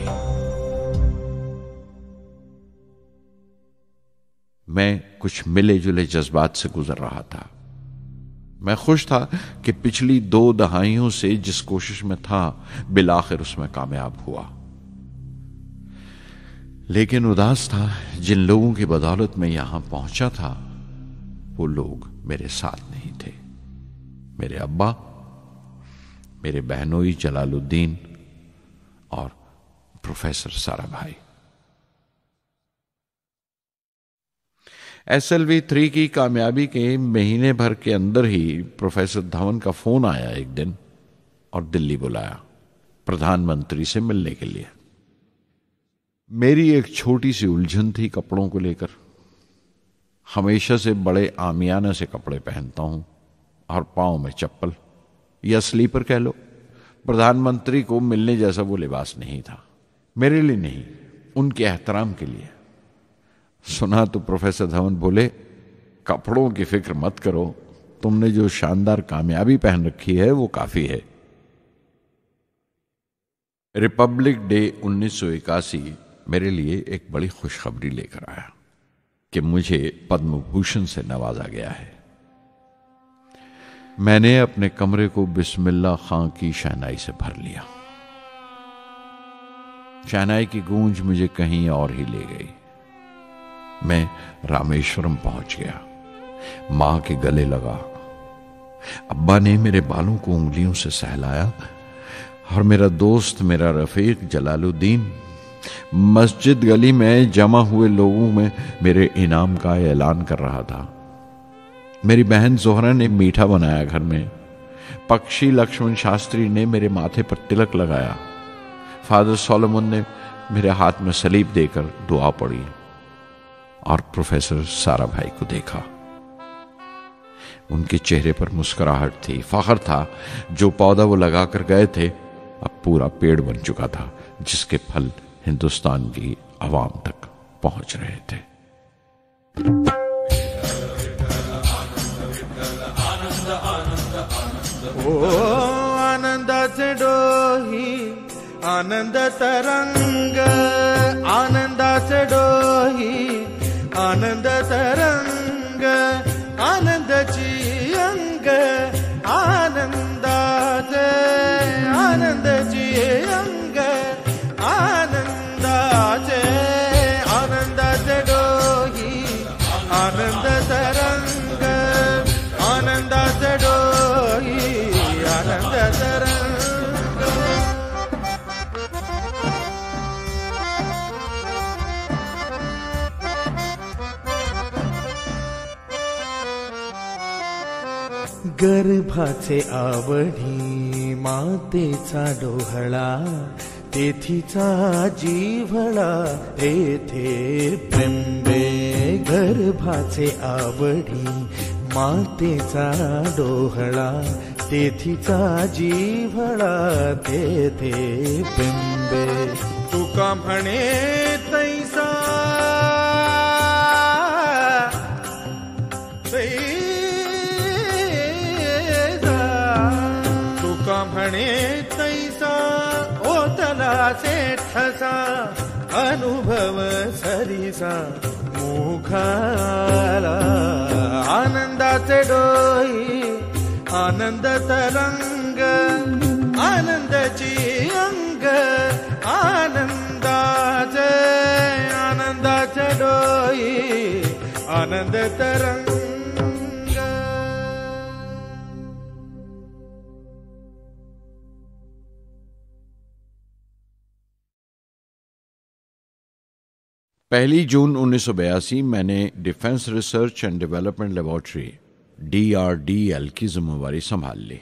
मैं कुछ मिले जुले जज्बात से गुजर रहा था। मैं खुश था कि पिछली 2 दहाइयों से जिस कोशिश में था बिलाखिर उसमें कामयाब हुआ, लेकिन उदास था। जिन लोगों की बदौलत मैं यहां पहुंचा था वो लोग मेरे साथ नहीं थे। मेरे अब्बा, मेरे बहनोई जलालुद्दीन और प्रोफेसर सारा भाई। SLV-3 की कामयाबी के महीने भर के अंदर ही प्रोफेसर धवन का फोन आया एक दिन और दिल्ली बुलाया प्रधानमंत्री से मिलने के लिए। मेरी एक छोटी सी उलझन थी कपड़ों को लेकर। हमेशा से बड़े आमियाना से कपड़े पहनता हूं और पांव में चप्पल या स्लीपर कह लो। प्रधानमंत्री को मिलने जैसा वो लिबास नहीं था, मेरे लिए नहीं, उनके एहतराम के लिए। सुना तो प्रोफेसर धवन बोले, कपड़ों की फिक्र मत करो, तुमने जो शानदार कामयाबी पहन रखी है वो काफी है। रिपब्लिक डे 1981 मेरे लिए एक बड़ी खुशखबरी लेकर आया कि मुझे पद्म भूषण से नवाजा गया है। मैंने अपने कमरे को बिस्मिल्लाह खां की शहनाई से भर लिया। शहनाई की गूंज मुझे कहीं और ही ले गई। मैं रामेश्वरम पहुंच गया, मां के गले लगा। अब्बा ने मेरे बालों को उंगलियों से सहलाया और मेरा दोस्त, मेरा रफीक जलालुद्दीन मस्जिद गली में जमा हुए लोगों में मेरे इनाम का ऐलान कर रहा था। मेरी बहन जोहरा ने मीठा बनाया घर में, पक्षी लक्ष्मण शास्त्री ने मेरे माथे पर तिलक लगाया, फादर सोलोमन ने मेरे हाथ में सलीब देकर दुआ पड़ी और प्रोफेसर सारा भाई को देखा। उनके चेहरे पर मुस्कुराहट थी, फखर था। जो पौधा वो लगा कर गए थे अब पूरा पेड़ बन चुका था, जिसके फल हिंदुस्तान की आवाम तक पहुंच रहे थे। ओ आनंद से डोही आनंद तरंग, आनंद से डोही आनंद तरंग, आनंद चियंग आनंद से, आनंद चियंग आनंद से, आनंद से डोही आनंद तरंग, आनंद से डोही आनंद तरंग। गर्भाचे आवडी मातेचा डोहळा, तेथीचा जीवळा तेथे बिंबे। गर्भाचे आवडी मातेचा डोहळा, तेथीचा जीवळा तेथे बिंबे। तुका म्हणे तैसा तैसा, तुका म्हणे तैसा ओतला से ठसा, अनुभव सरीसा मुखाला। आनंदाचे डोई आनंद तरंग, आनंदाची अंग आनंदाचे, आनंदाचे डोई आनंद तरंग। पहली जून 1982 मैंने defence research and development laboratory DRDL की जिम्मेवारी संभाल ली।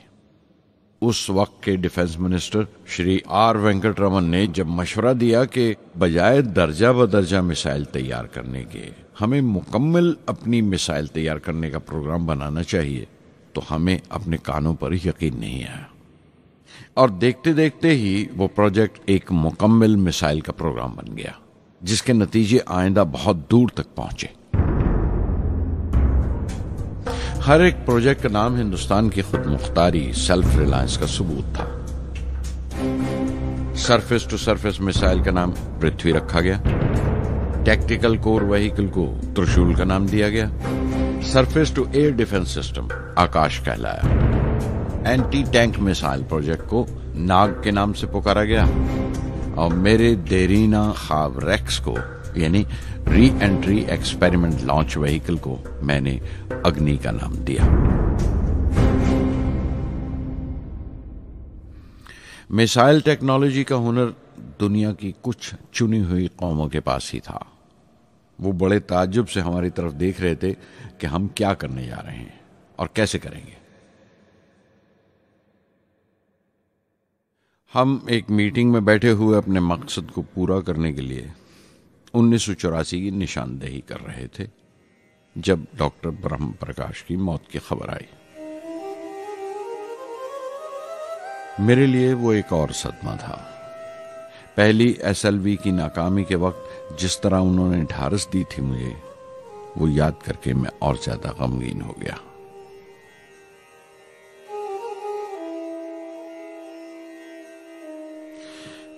उस वक्त के defence minister Shri R Venkataraman ने जब मशवरा दिया कि बजाय दर्जा बदर्जा मिसाइल तैयार करने के हमें मुकम्मल अपनी मिसाइल तैयार करने का प्रोग्राम बनाना चाहिए, तो हमें अपने कानों पर यकीन नहीं आया और देखते देखते ही वो प्रोजेक्ट एक मुकम्मल मिसाइल का प्रोग्राम बन गया, जिसके नतीजे आइंदा बहुत दूर तक पहुंचे। हर एक प्रोजेक्ट का नाम हिंदुस्तान की खुद मुख्तारी, सेल्फ रिलायंस का सबूत था। सरफेस टू सरफेस मिसाइल का नाम पृथ्वी रखा गया, टैक्टिकल कोर व्हीकल को त्रिशूल का नाम दिया गया, surface to air defence system Akash कहलाया, एंटी टैंक मिसाइल प्रोजेक्ट को नाग के नाम से पुकारा गया और मेरे देरीना ख्वाब रेक्स को यानी re entry experiment launch vehicle को मैंने अग्नि का नाम दिया। मिसाइल टेक्नोलॉजी का हुनर दुनिया की कुछ चुनी हुई कौमों के पास ही था। वो बड़े ताज्जुब से हमारी तरफ देख रहे थे कि हम क्या करने जा रहे हैं और कैसे करेंगे। हम एक मीटिंग में बैठे हुए अपने मकसद को पूरा करने के लिए 1984 की निशानदेही कर रहे थे, जब डॉक्टर ब्रह्म प्रकाश की मौत की खबर आई। मेरे लिए वो एक और सदमा था। पहली SLV की नाकामी के वक्त जिस तरह उन्होंने ढारस दी थी मुझे, वो याद करके मैं और ज्यादा गमगीन हो गया।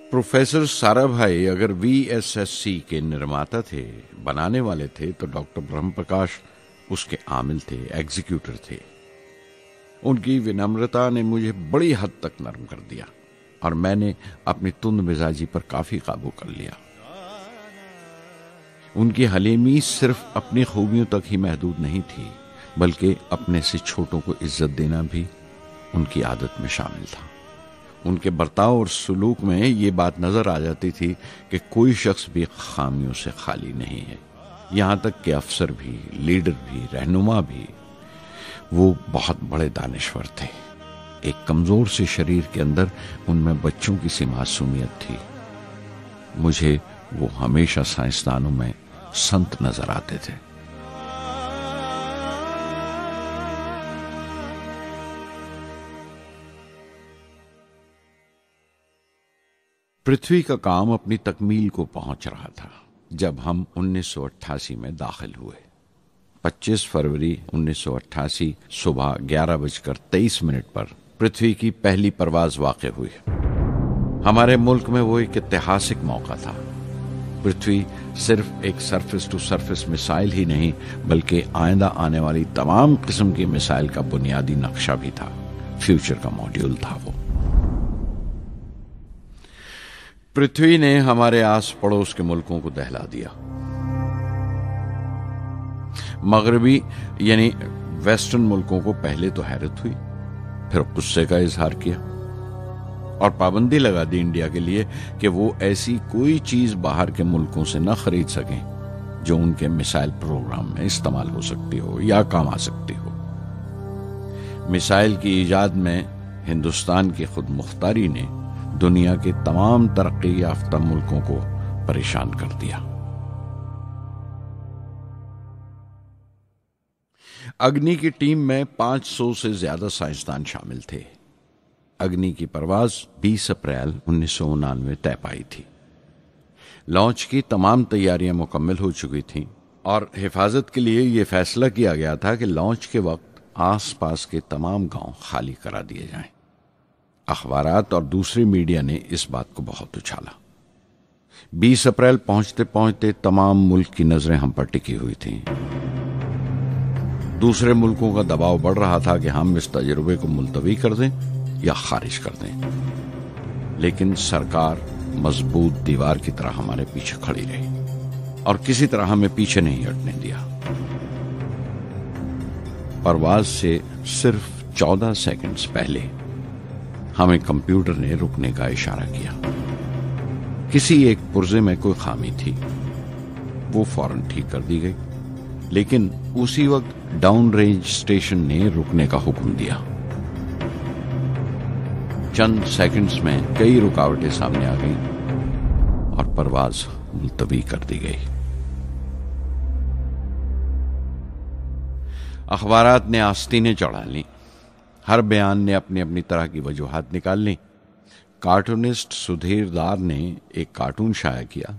प्रोफेसर सारा भाई अगर VSSC के निर्माता थे, बनाने वाले थे, तो डॉक्टर ब्रह्म प्रकाश उसके आमिल थे, एग्जीक्यूटर थे। उनकी विनम्रता ने मुझे बड़ी हद तक नरम कर दिया और मैंने अपनी तुंद मिजाजी पर काफी काबू कर लिया। उनकी हलीमी सिर्फ अपनी खूबियों तक ही महदूद नहीं थी, बल्कि अपने से छोटों को इज्जत देना भी उनकी आदत में शामिल था। उनके बर्ताव और सुलूक में ये बात नजर आ जाती थी कि कोई शख्स भी खामियों से खाली नहीं है। यहाँ तक कि अफसर भी, लीडर भी, रहनुमा भी। वो बहुत बड़े दानिश्वर थे। एक कमजोर से शरीर के अंदर उनमें बच्चों की सी मासूमियत थी। मुझे वो हमेशा साइंसदानों में संत नजर आते थे। पृथ्वी का काम अपनी तकमील को पहुंच रहा था जब हम 1988 में दाखिल हुए। 25 फरवरी 1988 सुबह 11:23 पर पृथ्वी की पहली परवाज वाक़े हुई। हमारे मुल्क में वो एक ऐतिहासिक मौका था। पृथ्वी सिर्फ एक सरफेस टू सरफेस मिसाइल ही नहीं, बल्कि आइंदा आने वाली तमाम किस्म की मिसाइल का बुनियादी नक्शा भी था। फ्यूचर का मॉड्यूल था वो। पृथ्वी ने हमारे आस पड़ोस के मुल्कों को दहला दिया। मगरबी यानी वेस्टर्न मुल्कों को पहले तो हैरत हुई, फिर गुस्से का इजहार किया और पाबंदी लगा दी इंडिया के लिए कि वो ऐसी कोई चीज बाहर के मुल्कों से ना खरीद सकें जो उनके मिसाइल प्रोग्राम में इस्तेमाल हो सकती हो या काम आ सकती हो। मिसाइल की ईजाद में हिंदुस्तान की खुद मुख्तारी ने दुनिया के तमाम तरक्की याफ्ता मुल्कों को परेशान कर दिया। अग्नि की टीम में 500 से ज्यादा साइंसदान शामिल थे। अग्नि की परवाज 20 अप्रैल 1999 तय पाई थी। लॉन्च की तमाम तैयारियां मुकम्मल हो चुकी थीं और हिफाजत के लिए यह फैसला किया गया था कि लॉन्च के वक्त आसपास के तमाम गांव खाली करा दिए जाएं। अखबारात और दूसरी मीडिया ने इस बात को बहुत उछाला। 20 अप्रैल पहुंचते पहुंचते तमाम मुल्क की नजरें हम पर टिकी हुई थीं। दूसरे मुल्कों का दबाव बढ़ रहा था कि हम इस तजुर्बे को मुलतवी कर दें या खारिज कर दें, लेकिन सरकार मजबूत दीवार की तरह हमारे पीछे खड़ी रही और किसी तरह हमें पीछे नहीं हटने दिया। परवाज से सिर्फ 14 सेकेंड्स पहले हमें कंप्यूटर ने रुकने का इशारा किया। किसी एक पुर्जे में कोई खामी थी, वो फौरन ठीक कर दी गई, लेकिन उसी वक्त डाउन रेंज स्टेशन ने रुकने का हुक्म दिया। चंद सेकंड्स में कई रुकावटें सामने आ गईं और परवाज मुलतवी कर दी गई। अखबारात ने आस्तीनें चढ़ा ली। हर बयान ने अपनी अपनी तरह की वजूहात निकाल ली। कार्टूनिस्ट सुधीर दार ने एक कार्टून शाया किया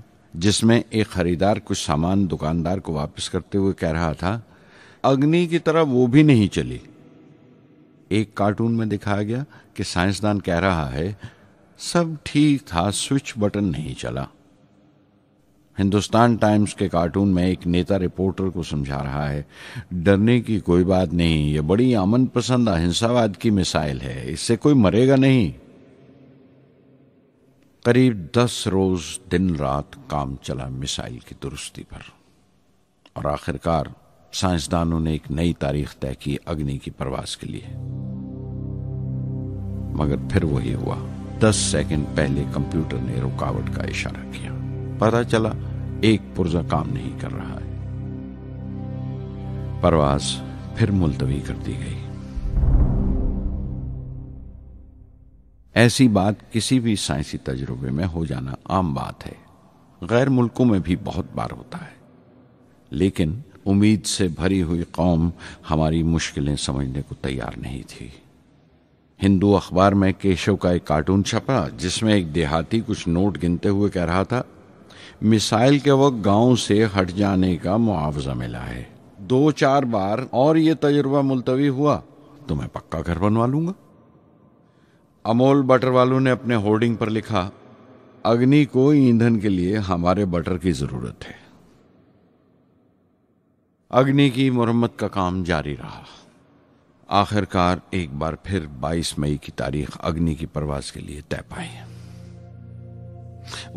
जिसमें एक खरीदार कुछ सामान दुकानदार को वापस करते हुए कह रहा था, अग्नि की तरह वो भी नहीं चली। एक कार्टून में दिखाया गया कि साइंसदान कह रहा है, सब ठीक था, स्विच बटन नहीं चला। हिंदुस्तान टाइम्स के कार्टून में एक नेता रिपोर्टर को समझा रहा है, डरने की कोई बात नहीं, यह बड़ी अमन पसंद अहिंसावाद की मिसाइल है, इससे कोई मरेगा नहीं। करीब 10 रोज दिन रात काम चला मिसाइल की दुरुस्ती पर और आखिरकार साइंसदानों ने एक नई तारीख तय की अग्नि की परवाज के लिए। मगर फिर वही हुआ, 10 सेकंड पहले कंप्यूटर ने रुकावट का इशारा किया। पता चला एक पुर्जा काम नहीं कर रहा है। परवाज फिर मुलतवी कर दी गई। ऐसी बात किसी भी साइंसी तजुर्बे में हो जाना आम बात है। गैर मुल्कों में भी बहुत बार होता है, लेकिन उम्मीद से भरी हुई कौम हमारी मुश्किलें समझने को तैयार नहीं थी। हिंदू अखबार में केशव का एक कार्टून छपा जिसमें एक देहाती कुछ नोट गिनते हुए कह रहा था, मिसाइल के वक्त गांव से हट जाने का मुआवजा मिला है, 2-4 बार और ये तजुर्बा मुलतवी हुआ तो मैं पक्का घर बनवा लूंगा। अमोल बटर वालों ने अपने होर्डिंग पर लिखा, अग्नि को ईंधन के लिए हमारे बटर की जरूरत है। अग्नि की मरम्मत का काम जारी रहा। आखिरकार एक बार फिर 22 मई की तारीख अग्नि की परवाज के लिए तय पाई।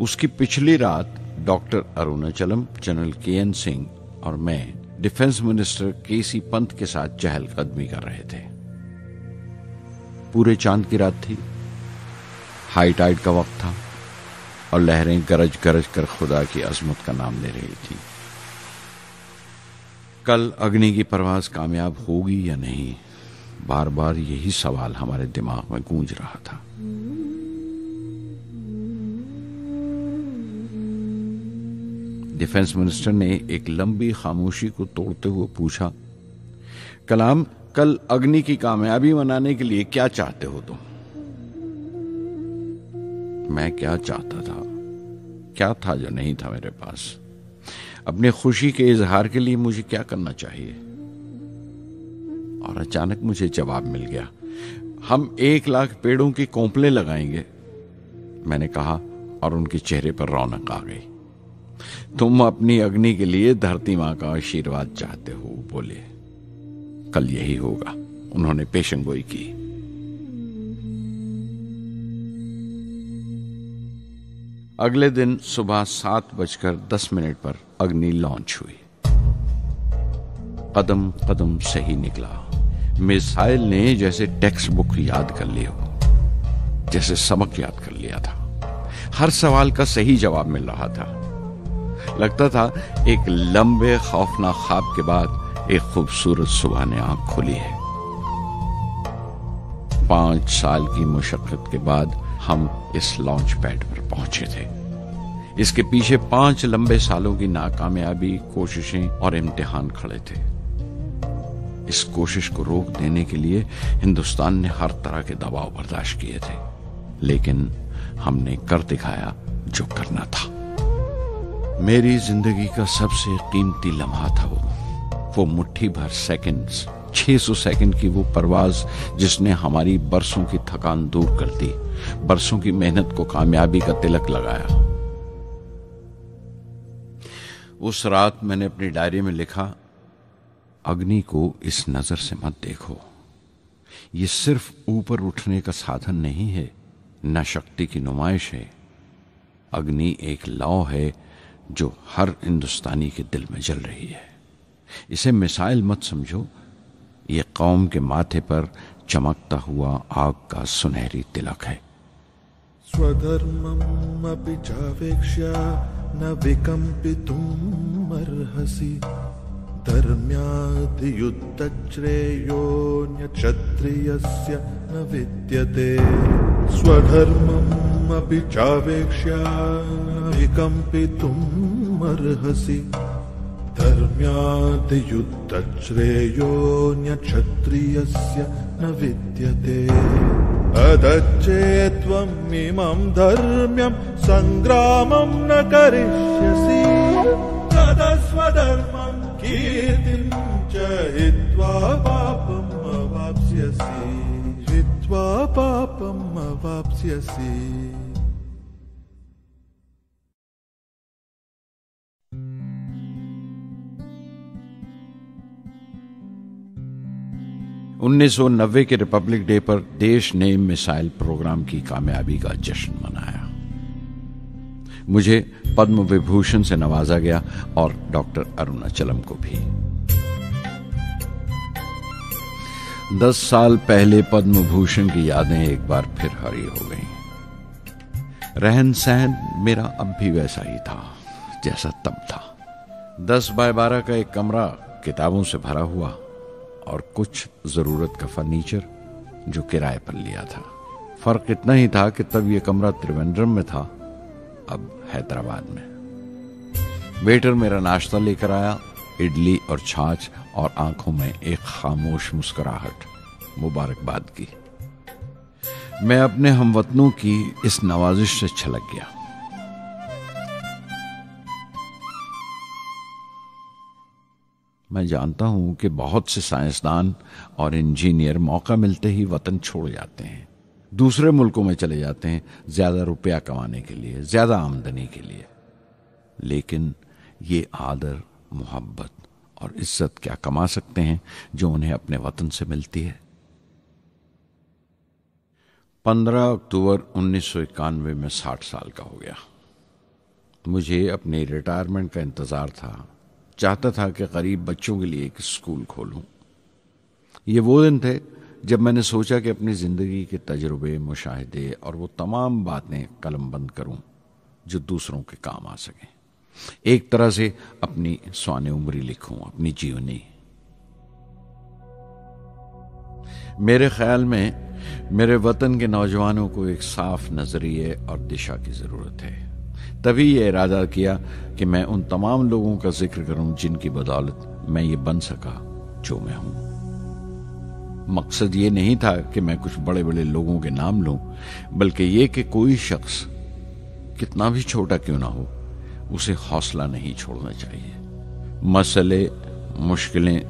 उसकी पिछली रात doctor Arunachalam, general KN Singh और मैं डिफेंस मिनिस्टर KC पंत के साथ चहलकदमी कर रहे थे। पूरे चांद की रात थी, हाई टाइड का वक्त था और लहरें गरज गरज कर खुदा की अजमत का नाम ले रही थी। कल अग्नि की परवाज कामयाब होगी या नहीं, बार बार यही सवाल हमारे दिमाग में गूंज रहा था। डिफेंस मिनिस्टर ने एक लंबी खामोशी को तोड़ते हुए पूछा, कलाम, कल अग्नि की कामयाबी मनाने के लिए क्या चाहते हो तुम? मैं क्या चाहता था, क्या था जो नहीं था मेरे पास? अपने खुशी के इजहार के लिए मुझे क्या करना चाहिए? और अचानक मुझे जवाब मिल गया, हम 1 लाख पेड़ों की कोंपलें लगाएंगे। मैंने कहा और उनके चेहरे पर रौनक आ गई। तुम अपनी अग्नि के लिए धरती मां का आशीर्वाद चाहते हो, बोले। कल यही होगा, उन्होंने पेशेंगोई की। अगले दिन सुबह 7:10 पर अग्नि लॉन्च हुई। कदम कदम सही निकला। मिसाइल ने जैसे टेक्स्ट बुक याद कर ली हो, जैसे सबक याद कर लिया था। हर सवाल का सही जवाब मिल रहा था। लगता था एक लंबे खौफनाक ख्वाब के बाद एक खूबसूरत सुबह ने आंख खोली है। 5 साल की मशक्कत के बाद हम इस लॉन्च पैड पर पहुंचे थे। इसके पीछे 5 लंबे सालों की नाकामयाबी, कोशिशें और इम्तिहान खड़े थे। इस कोशिश को रोक देने के लिए हिंदुस्तान ने हर तरह के दबाव बर्दाश्त किए थे, लेकिन हमने कर दिखाया जो करना था। मेरी जिंदगी का सबसे कीमती लम्हा था वो मुट्ठी भर सेकंड्स, 600 सेकंड की वो परवाज जिसने हमारी बरसों की थकान दूर कर दी, बरसों की मेहनत को कामयाबी का तिलक लगाया। उस रात मैंने अपनी डायरी में लिखा, अग्नि को इस नजर से मत देखो। ये सिर्फ ऊपर उठने का साधन नहीं है, न शक्ति की नुमाइश है। अग्नि एक लौ है जो हर हिंदुस्तानी के दिल में जल रही है। इसे मिसाइल मत समझो, ये कौम के माथे पर चमकता हुआ आग का सुनहरी तिलक है। स्वधर्मम अपि चावेक्ष्य न विकम्पितुम् अर्हसि, धर्म्याद् युद्धश्रेयो न्यक्षत्रियस्य न विद्यते। स्वधर्मम अपि चावेक्ष्य न विकम्पितुम् अर्हसि, धर्म्याद् युद्धश्रेयो न्यक्षत्रियस्य न विद्यते। अदच्चेत्वम् इमं धर्म्यं संग्रामं न करिष्यसि, तदस्वधर्मं कीर्तिं च हित्वा पापम् अवाप्स्यसि, हित्वा पापम् अवाप्स्यसि। उन्नीस के रिपब्लिक डे पर देश ने मिसाइल प्रोग्राम की कामयाबी का जश्न मनाया। मुझे पद्म विभूषण से नवाजा गया और डॉक्टर अरुणाचलम को भी। 10 साल पहले पद्म भूषण की यादें एक बार फिर हरी हो गईं। रहन सहन मेरा अब भी वैसा ही था जैसा तब था। 10 बाय 12 का एक कमरा किताबों से भरा हुआ और कुछ जरूरत का फर्नीचर जो किराए पर लिया था। फर्क इतना ही था कि तब यह कमरा त्रिवेंद्रम में था, अब हैदराबाद में। वेटर मेरा नाश्ता लेकर आया, इडली और छाछ, और आंखों में एक खामोश मुस्कुराहट मुबारकबाद की। मैं अपने हमवतनों की इस नवाजिश से छलक गया। मैं जानता हूं कि बहुत से साइंसदान और इंजीनियर मौका मिलते ही वतन छोड़ जाते हैं, दूसरे मुल्कों में चले जाते हैं, ज्यादा रुपया कमाने के लिए, ज्यादा आमदनी के लिए। लेकिन ये आदर, मोहब्बत और इज्जत क्या कमा सकते हैं जो उन्हें अपने वतन से मिलती है। 15 अक्टूबर 1991 में 60 साल का हो गया। मुझे अपने रिटायरमेंट का इंतज़ार था। चाहता था कि गरीब बच्चों के लिए एक स्कूल खोलूं। ये वो दिन थे जब मैंने सोचा कि अपनी ज़िंदगी के तजुर्बे, मुशाहिदे और वो तमाम बातें कलमबंद करूं जो दूसरों के काम आ सकें। एक तरह से अपनी स्वाने उम्री लिखूं, अपनी जीवनी। मेरे ख्याल में मेरे वतन के नौजवानों को एक साफ नजरिए और दिशा की ज़रूरत है। तभी ये इरादा किया कि मैं उन तमाम लोगों का जिक्र करूं जिनकी बदौलत मैं ये बन सका जो मैं हूं। मकसद ये नहीं था कि मैं कुछ बड़े बड़े लोगों के नाम लूं, बल्कि ये कि कोई शख्स कितना भी छोटा क्यों ना हो, उसे हौसला नहीं छोड़ना चाहिए। मसले, मुश्किलें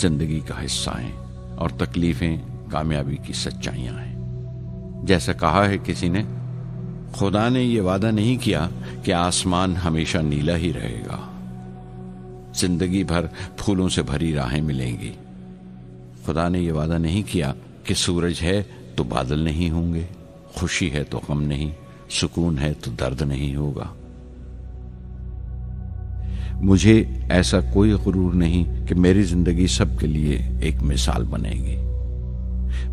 जिंदगी का हिस्सा हैं और तकलीफें कामयाबी की सच्चाइयां हैं। जैसा कहा है किसी ने, खुदा ने यह वादा नहीं किया कि आसमान हमेशा नीला ही रहेगा, जिंदगी भर फूलों से भरी राहें मिलेंगी। खुदा ने यह वादा नहीं किया कि सूरज है तो बादल नहीं होंगे, खुशी है तो गम नहीं, सुकून है तो दर्द नहीं होगा। मुझे ऐसा कोई गुरूर नहीं कि मेरी जिंदगी सबके लिए एक मिसाल बनेगी,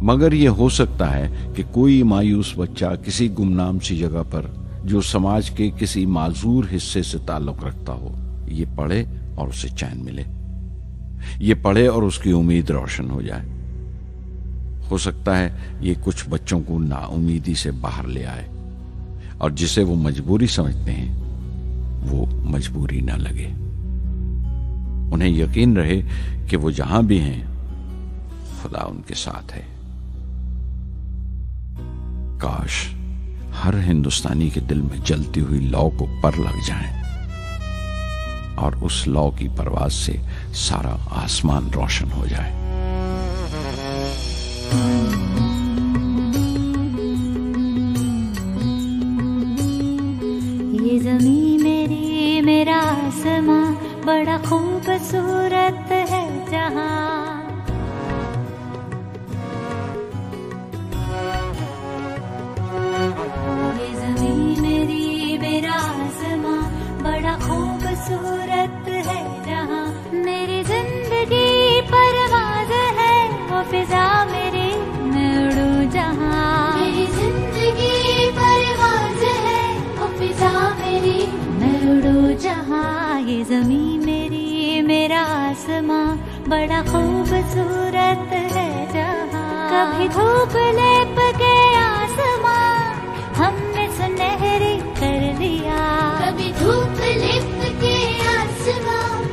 मगर यह हो सकता है कि कोई मायूस बच्चा किसी गुमनाम सी जगह पर जो समाज के किसी माजूर हिस्से से ताल्लुक रखता हो, ये पढ़े और उसे चैन मिले, ये पढ़े और उसकी उम्मीद रोशन हो जाए। हो सकता है ये कुछ बच्चों को नाउम्मीदी से बाहर ले आए और जिसे वो मजबूरी समझते हैं वो मजबूरी ना लगे। उन्हें यकीन रहे कि वो जहां भी हैं खुदा उनके साथ है। काश हर हिंदुस्तानी के दिल में जलती हुई लौ को पर लग जाए और उस लौ की परवाज से सारा आसमान रोशन हो जाए। ये ज़मीं मेरी, मेरा आसमां, बड़ा खूबसूरत है जहां। ये ज़मीं मेरी, मेरा आसमां, बड़ा खूबसूरत फिजा मेरी, मैं उड़ूं जहां। मेरी जिंदगी परवाज़ है वो फिजा मेरी, मैं उड़ूं जहां। ये ज़मीं मेरी, मेरा आसमां, बड़ा खूबसूरत है जहां। कभी धूप लपके आसमां हमने सुनहरी कर दिया, कभी धूप लपके आसमां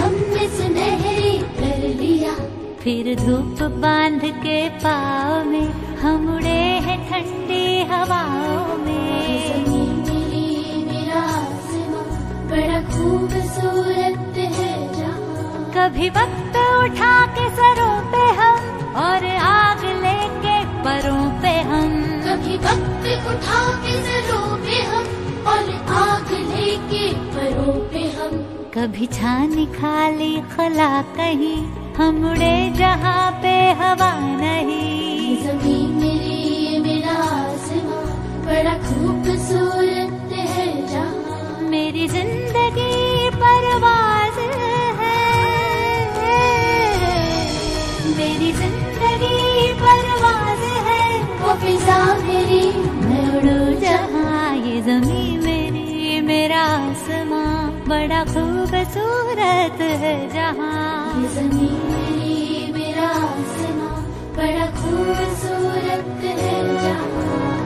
हमने सुनहरी कर लिया। फिर धूप बांध के पाँव में हम उड़े हैं ठंडी हवाओं में। ज़मीन मेरी, मेरा आसमां, बड़ा खूबसूरत है जहां। कभी वक्त उठा के सरों पे हम और आग लेके परों पे हम, कभी वक्त उठा के सरों पे हम और आग लेके परों पे हम। कभी छानी खाली खला कहीं हम उड़े जहाँ पे हवा नहीं। ज़मीन मेरी, मेरा आसमां, बड़ा खूबसूरत है जहाँ। मेरी जिंदगी परवाज़ है, मेरी जिंदगी परवाज़ है वो फिज़ा मेरी, मैं उड़ूं जहाँ। ये ज़मीन मेरी, मेरा आसमां, बड़ा खूबसूरत है जहाँ। ये ज़मीन मेरी, मेरा आसमां, बड़ा खूबसूरत है जहां।